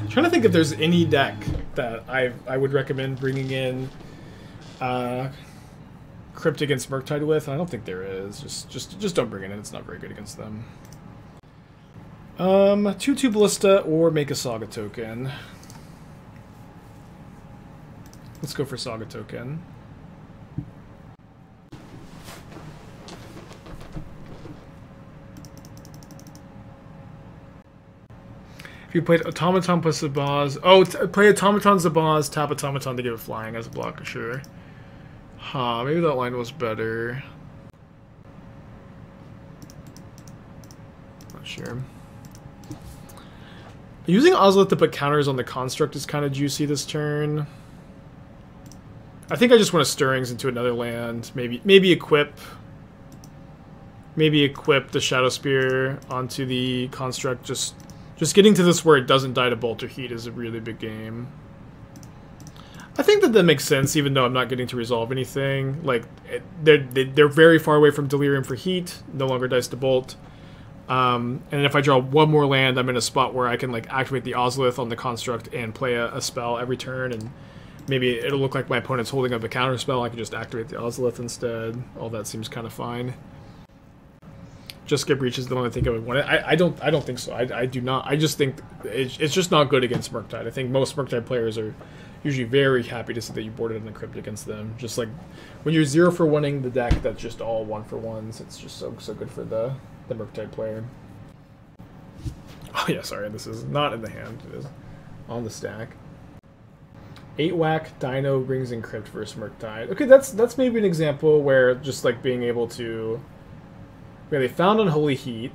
I'm trying to think if there's any deck that I I would recommend bringing in uh, Crypt against Murktide with. I don't think there is. Just just just don't bring it in. It's not very good against them. Um, two two Ballista or make a Saga token. Let's go for Saga token. You played Automaton plus Zabaz. Oh, t play Automaton Zabaz, tap Automaton to give it flying as a blocker, sure. Huh, maybe that line was better. Not sure. Using Ozolith to put counters on the Construct is kind of juicy this turn. I think I just want to Stirrings into another land. Maybe, maybe equip. Maybe equip the Shadow Spear onto the Construct. Just... Just getting to this where it doesn't die to Bolt or Heat is a really big game. I think that that makes sense, even though I'm not getting to resolve anything. Like, they're, they're very far away from Delirium for Heat, no longer dies to Bolt. Um, and if I draw one more land, I'm in a spot where I can like activate the Ozolith on the Construct and play a, a spell every turn, and maybe it'll look like my opponent's holding up a counter spell. I can just activate the Ozolith instead. All that seems kind of fine. Just get Breach is the one I think I would want. I, I don't I don't think so. I, I do not. I just think it's, it's just not good against Murktide. I think most Murktide players are usually very happy to see that you boarded in the Crypt against them. Just like when you're zero for winning the deck, that's just all one for ones. It's just so so good for the the Murktide player. Oh yeah, sorry. This is not in the hand. It is on the stack. Eight whack Dino brings in Crypt versus Murktide. Okay, that's that's maybe an example where just like being able to. Yeah, they found Unholy Heat.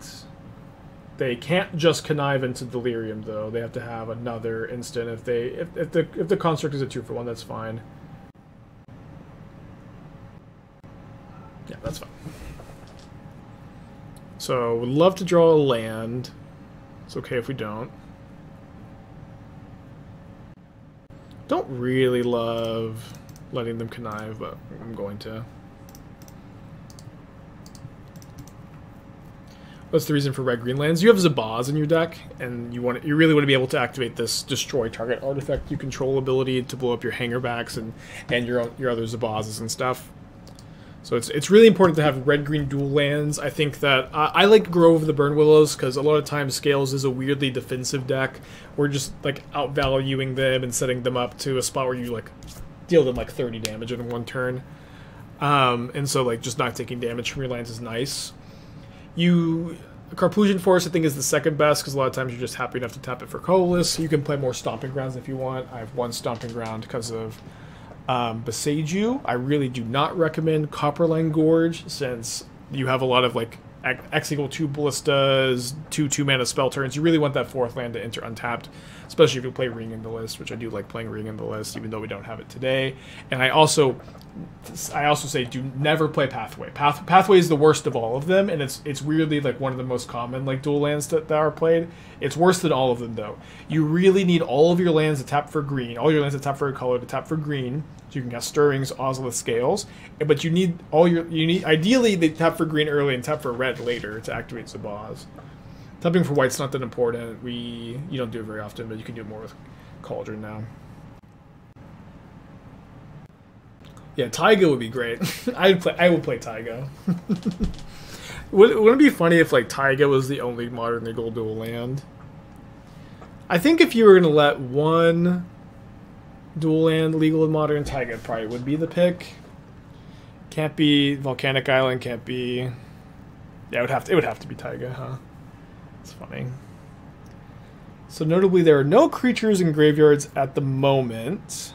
They can't just connive into Delirium though. They have to have another instant. If they if, if the if the Construct is a two for one, that's fine. Yeah, that's fine. So we'd love to draw a land. It's okay if we don't. Don't really love letting them connive, but I'm going to. What's the reason for red green lands? You have Zabaz in your deck, and you want to, you really want to be able to activate this destroy target artifact you control ability to blow up your Hangarbacks and and your your other Zabazes and stuff. So it's it's really important to have red green dual lands. I think that uh, I like Grove of the Burn Willows because a lot of times Scales is a weirdly defensive deck. We're just like outvaluing them and setting them up to a spot where you like deal them like thirty damage in one turn, um, and so like just not taking damage from your lands is nice. You, Carplusion Forest, I think, is the second best because a lot of times you're just happy enough to tap it for colorless. You can play more Stomping Grounds if you want. I have one Stomping Ground because of um, Beseju. I really do not recommend Copperline Gorge since you have a lot of like X equal two Ballistas, two two mana spell turns. You really want that fourth land to enter untapped, especially if you play Ring in the List, which I do like playing Ring in the List, even though we don't have it today. And I also, I also say do never play Pathway. Path, Pathway is the worst of all of them, and it's it's weirdly like one of the most common like dual lands that, that are played. It's worse than all of them though. You really need all of your lands to tap for green, all your lands to tap for a color to tap for green. So you can cast Stirrings, Ozolith, Scales, but you need all your you need ideally they tap for green early and tap for red later to activate Zabaz. Tapping for white's not that important. We you don't do it very often, but you can do it more with Cauldron now. Yeah, Taiga would be great. I'd play I would play Taiga. would wouldn't it be funny if like Taiga was the only modern legal dual land? I think if you were gonna let one dual land legal and modern, Taiga probably would be the pick. Can't be Volcanic Island. Can't be. Yeah, it would have to. It would have to be Taiga, huh? It's funny. So notably, there are no creatures in graveyards at the moment.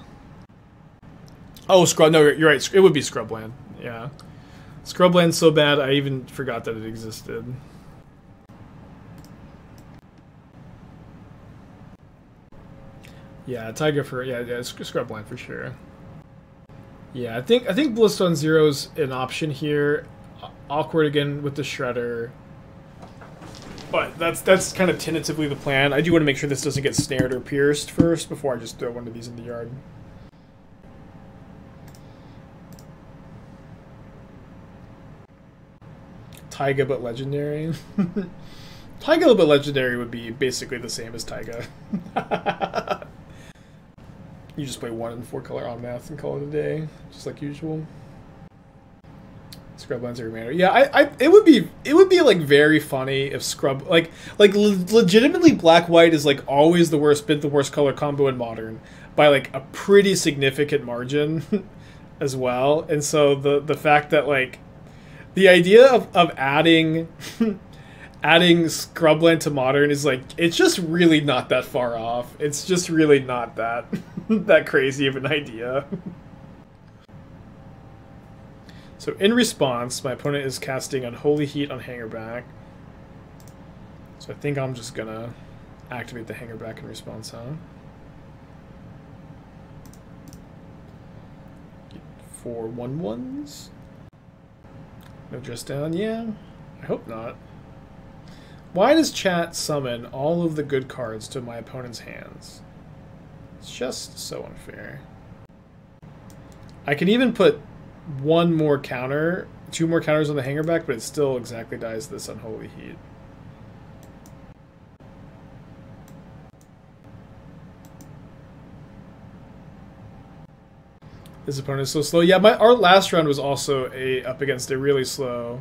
Oh, scrub. No, you're right. It would be Scrubland. Yeah, Scrubland's so bad I even forgot that it existed. Yeah, Taiga for yeah, yeah, Scrubland for sure. Yeah, I think I think Ballista on zero is an option here. Awkward again with the Shredder. But that's that's kind of tentatively the plan. I do want to make sure this doesn't get snared or pierced first before I just throw one of these in the yard. Taiga but legendary. Taiga but legendary would be basically the same as Taiga. You just play one and four color Omnath and call it a day, just like usual. Scrub Lens or Commander. Yeah, I, I, it would be, it would be like very funny if Scrub, like, like le legitimately black white is like always the worst bit, the worst color combo in Modern by like a pretty significant margin, as well. And so the the fact that like, the idea of of adding, adding Scrubland to Modern is like it's just really not that far off. It's just really not that that crazy of an idea. So in response, my opponent is casting Unholy Heat on Hangarback. So I think I'm just gonna activate the Hangarback in response, huh? Get four one ones. No dress down, yeah. I hope not. Why does chat summon all of the good cards to my opponent's hands? It's just so unfair. I can even put one more counter, two more counters on the Hangarback, but it still exactly dies this Unholy Heat. This opponent is so slow. Yeah, my our last round was also a up against a really slow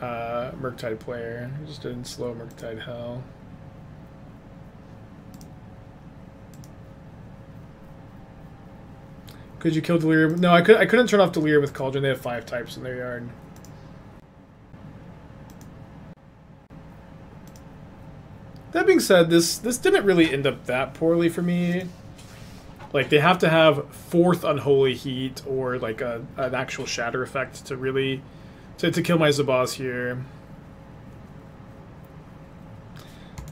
uh, Murktide player. Just didn't slow Murktide hell. Could you kill Delirium? No, I could. I couldn't turn off Delirium with Cauldron. They have five types in their yard. That being said, this this didn't really end up that poorly for me. Like they have to have fourth Unholy Heat or like a an actual Shatter effect to really to to kill my Zabaz here.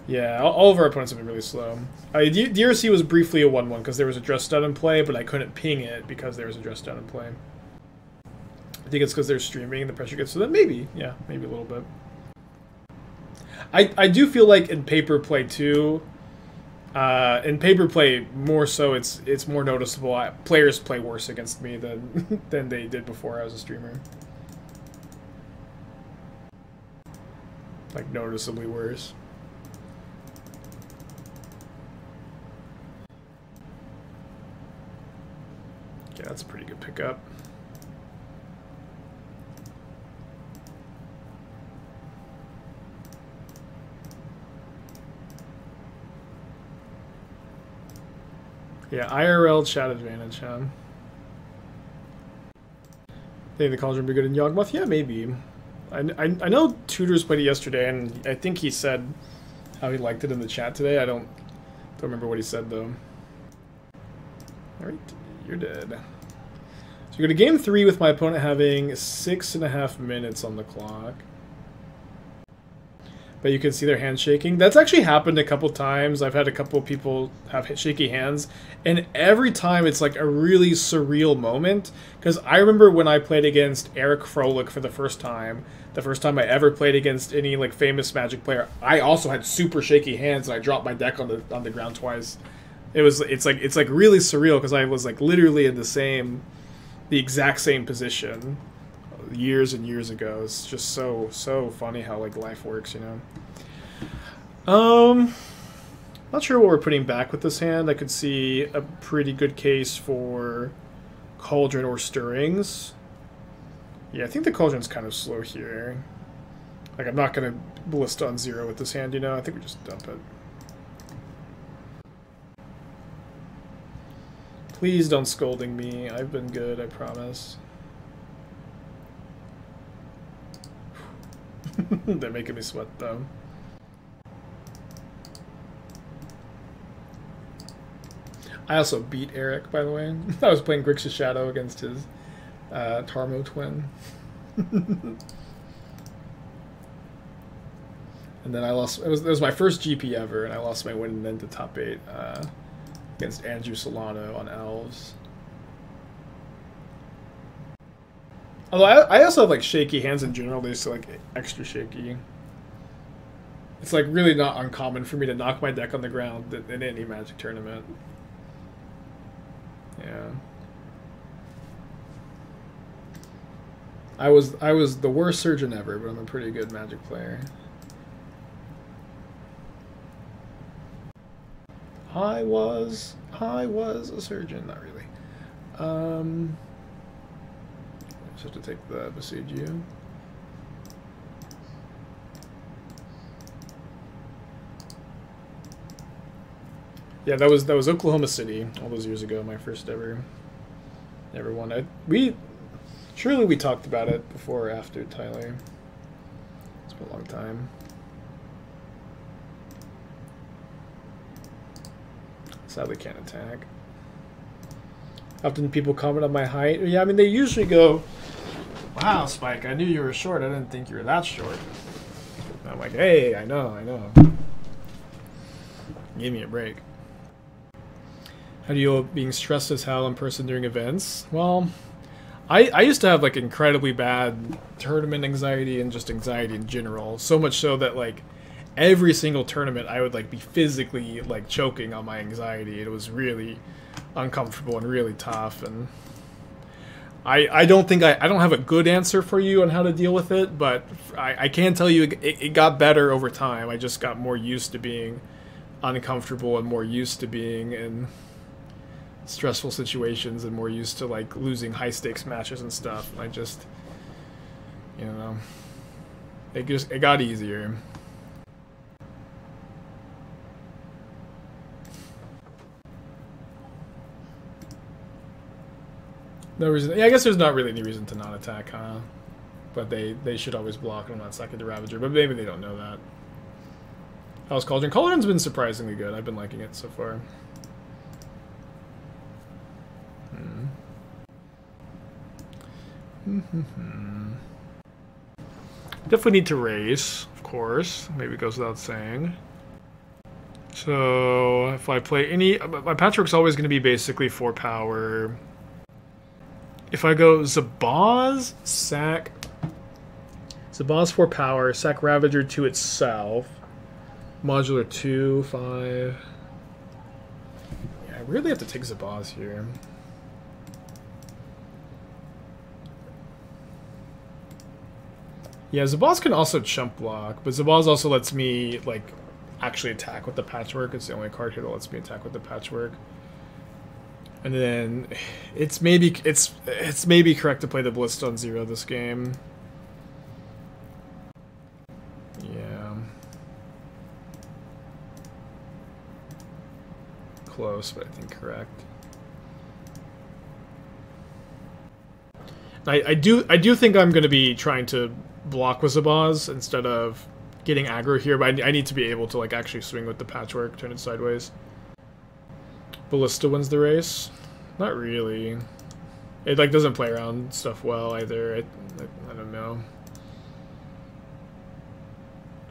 Yeah, all of our opponents have been really slow. Uh, D R C was briefly a one one because there was a dress down in play, but I couldn't ping it because there was a dress down in play. I think it's because they're streaming and the pressure gets to them. Maybe, yeah, maybe a little bit. I, I do feel like in paper play too, uh, in paper play more so it's it's more noticeable. I, players play worse against me than than they did before I was a streamer. Like noticeably worse. Yeah, that's a pretty good pickup. Yeah, I R L chat advantage, huh? Think the Cauldron would be good in Yawgmoth? Yeah, maybe. I, I, I know Tudors played it yesterday, and I think he said how he liked it in the chat today. I don't, don't remember what he said, though. All right. You're dead. So you go to game three with my opponent having six and a half minutes on the clock. But you can see their hand shaking. That's actually happened a couple times. I've had a couple people have shaky hands. And every time it's like a really surreal moment. Because I remember when I played against Eric Froelich for the first time. The first time I ever played against any like famous Magic player. I also had super shaky hands and I dropped my deck on the, on the ground twice. It was. It's like. It's like really surreal because I was like literally in the same, the exact same position, years and years ago. It's just so so funny how like life works, you know. Um, not sure what we're putting back with this hand. I could see a pretty good case for Cauldron or Stirrings. Yeah, I think the Cauldron's kind of slow here. Like I'm not gonna Ballista on zero with this hand, you know. I think we just dump it. Please don't scolding me. I've been good, I promise. They're making me sweat, though. I also beat Eric, by the way. I was playing Grixis Shadow against his uh, Tarmo twin. And then I lost. It was, it was my first G P ever, and I lost my win and then to top eight. Uh, Against Andrew Solano on Elves. Although I, I also have like shaky hands in general. They're just like extra shaky. It's like really not uncommon for me to knock my deck on the ground in any Magic tournament. Yeah. I was I was the worst surgeon ever, but I'm a pretty good Magic player. I was I was a surgeon, not really. Um, I just have to take the Besiege You. Yeah, that was that was Oklahoma City all those years ago. My first ever, ever won. I, we surely we talked about it before or after Tyler. It's been a long time. Sadly, can't attack. Often people comment on my height. Yeah, I mean they usually go, "Wow, Spike! I knew you were short. I didn't think you were that short." And I'm like, "Hey, I know, I know. Give me a break." How do you deal with being stressed as hell in person during events? Well, I, I used to have like incredibly bad tournament anxiety and just anxiety in general. So much so that like every single tournament I would like be physically like choking on my anxiety. It was really uncomfortable and really tough. And I I don't think I, I don't have a good answer for you on how to deal with it. But I, I can tell you it, it got better over time. I just got more used to being uncomfortable and more used to being in stressful situations and more used to like losing high stakes matches and stuff. And I just, you know, it just it got easier. No reason. Yeah, I guess there's not really any reason to not attack, huh? But they they should always block on that second Ravager. But maybe they don't know that. How's Cauldron? Cauldron's been surprisingly good. I've been liking it so far. Hmm. Mm-hmm-hmm. Definitely need to race, of course. Maybe it goes without saying. So, if I play any... My Patchwork's always going to be basically four power. If I go Zabaz, sack... Zabaz four power, sack Ravager to itself... Modular two, five. Yeah, I really have to take Zabaz here. Yeah, Zabaz can also chump block, but Zabaz also lets me like actually attack with the Patchwork. It's the only card here that lets me attack with the Patchwork. And then it's maybe it's it's maybe correct to play the Ballista on zero this game. Close, but I think correct. I, I do I do think I'm going to be trying to block with Zabaz instead of getting aggro here, but I, I need to be able to like actually swing with the Patchwork, turn it sideways. Ballista wins the race? Not really. It like doesn't play around stuff well either. I, I, I don't know.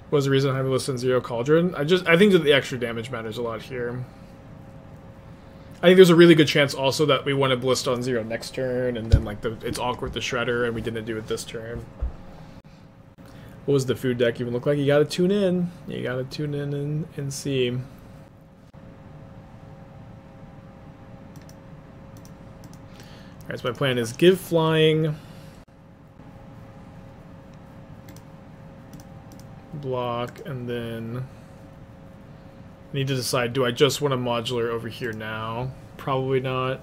What was the reason I have Ballista and zero Cauldron? I just I think that the extra damage matters a lot here. I think there's a really good chance also that we want to Ballista on zero next turn, and then like the, it's awkward the Shredder, and we didn't do it this turn. What was the food deck even look like? You gotta tune in. You gotta tune in and, and see. Alright, so my plan is give flying. Block, and then... I need to decide, do I just want a modular over here now? Probably not.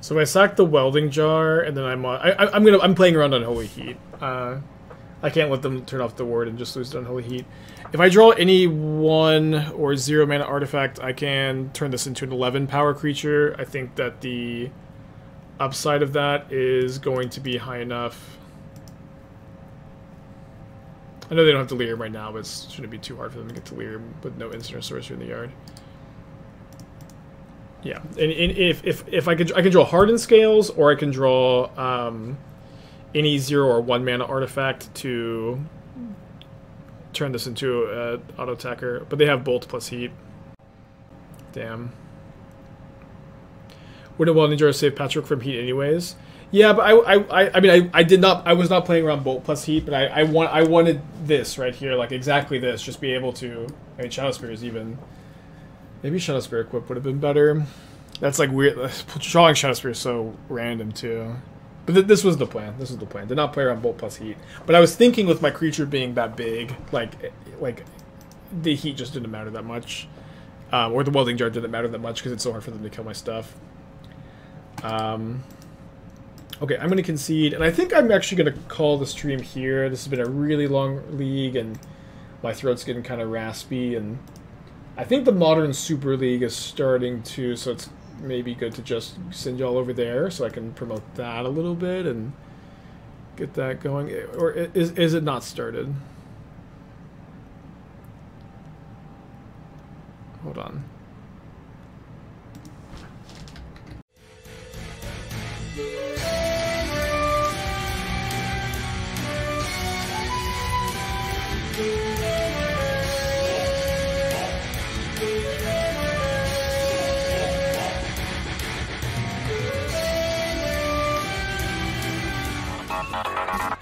So if I sack the Welding Jar, and then I'm I, I, I'm gonna I'm playing around Unholy Heat. Uh, I can't let them turn off the ward and just lose to Unholy Heat. If I draw any one or zero mana artifact, I can turn this into an eleven power creature. I think that the upside of that is going to be high enough. I know they don't have Delirium right now, but it shouldn't be too hard for them to get Delirium with no instant or sorcery in the yard. Yeah, and, and if if if I could, I could draw Hardened Scales, or I can draw um, any zero or one mana artifact to turn this into an auto attacker. But they have Bolt plus Heat. Damn. Wouldn't Welding Jar save Patchwork from Heat anyways? Yeah, but I I I mean I I did not I was not playing around Bolt plus Heat, but I I want I wanted this right here, like exactly this, just be able to. I mean, Shadow Spear is even. Maybe Shadow Spear equip would have been better. That's like weird. Drawing Shadow Spear is so random too. But th this was the plan. This was the plan. Did not play around Bolt plus Heat. But I was thinking with my creature being that big, like like the heat just didn't matter that much, um, or the Welding Jar didn't matter that much because it's so hard for them to kill my stuff. Um. Okay, I'm going to concede, and I think I'm actually going to call the stream here. This has been a really long league, and my throat's getting kind of raspy, and I think the Modern Super League is starting to, so it's maybe good to just send y'all over there so I can promote that a little bit and get that going. Or is, is it not started? Hold on.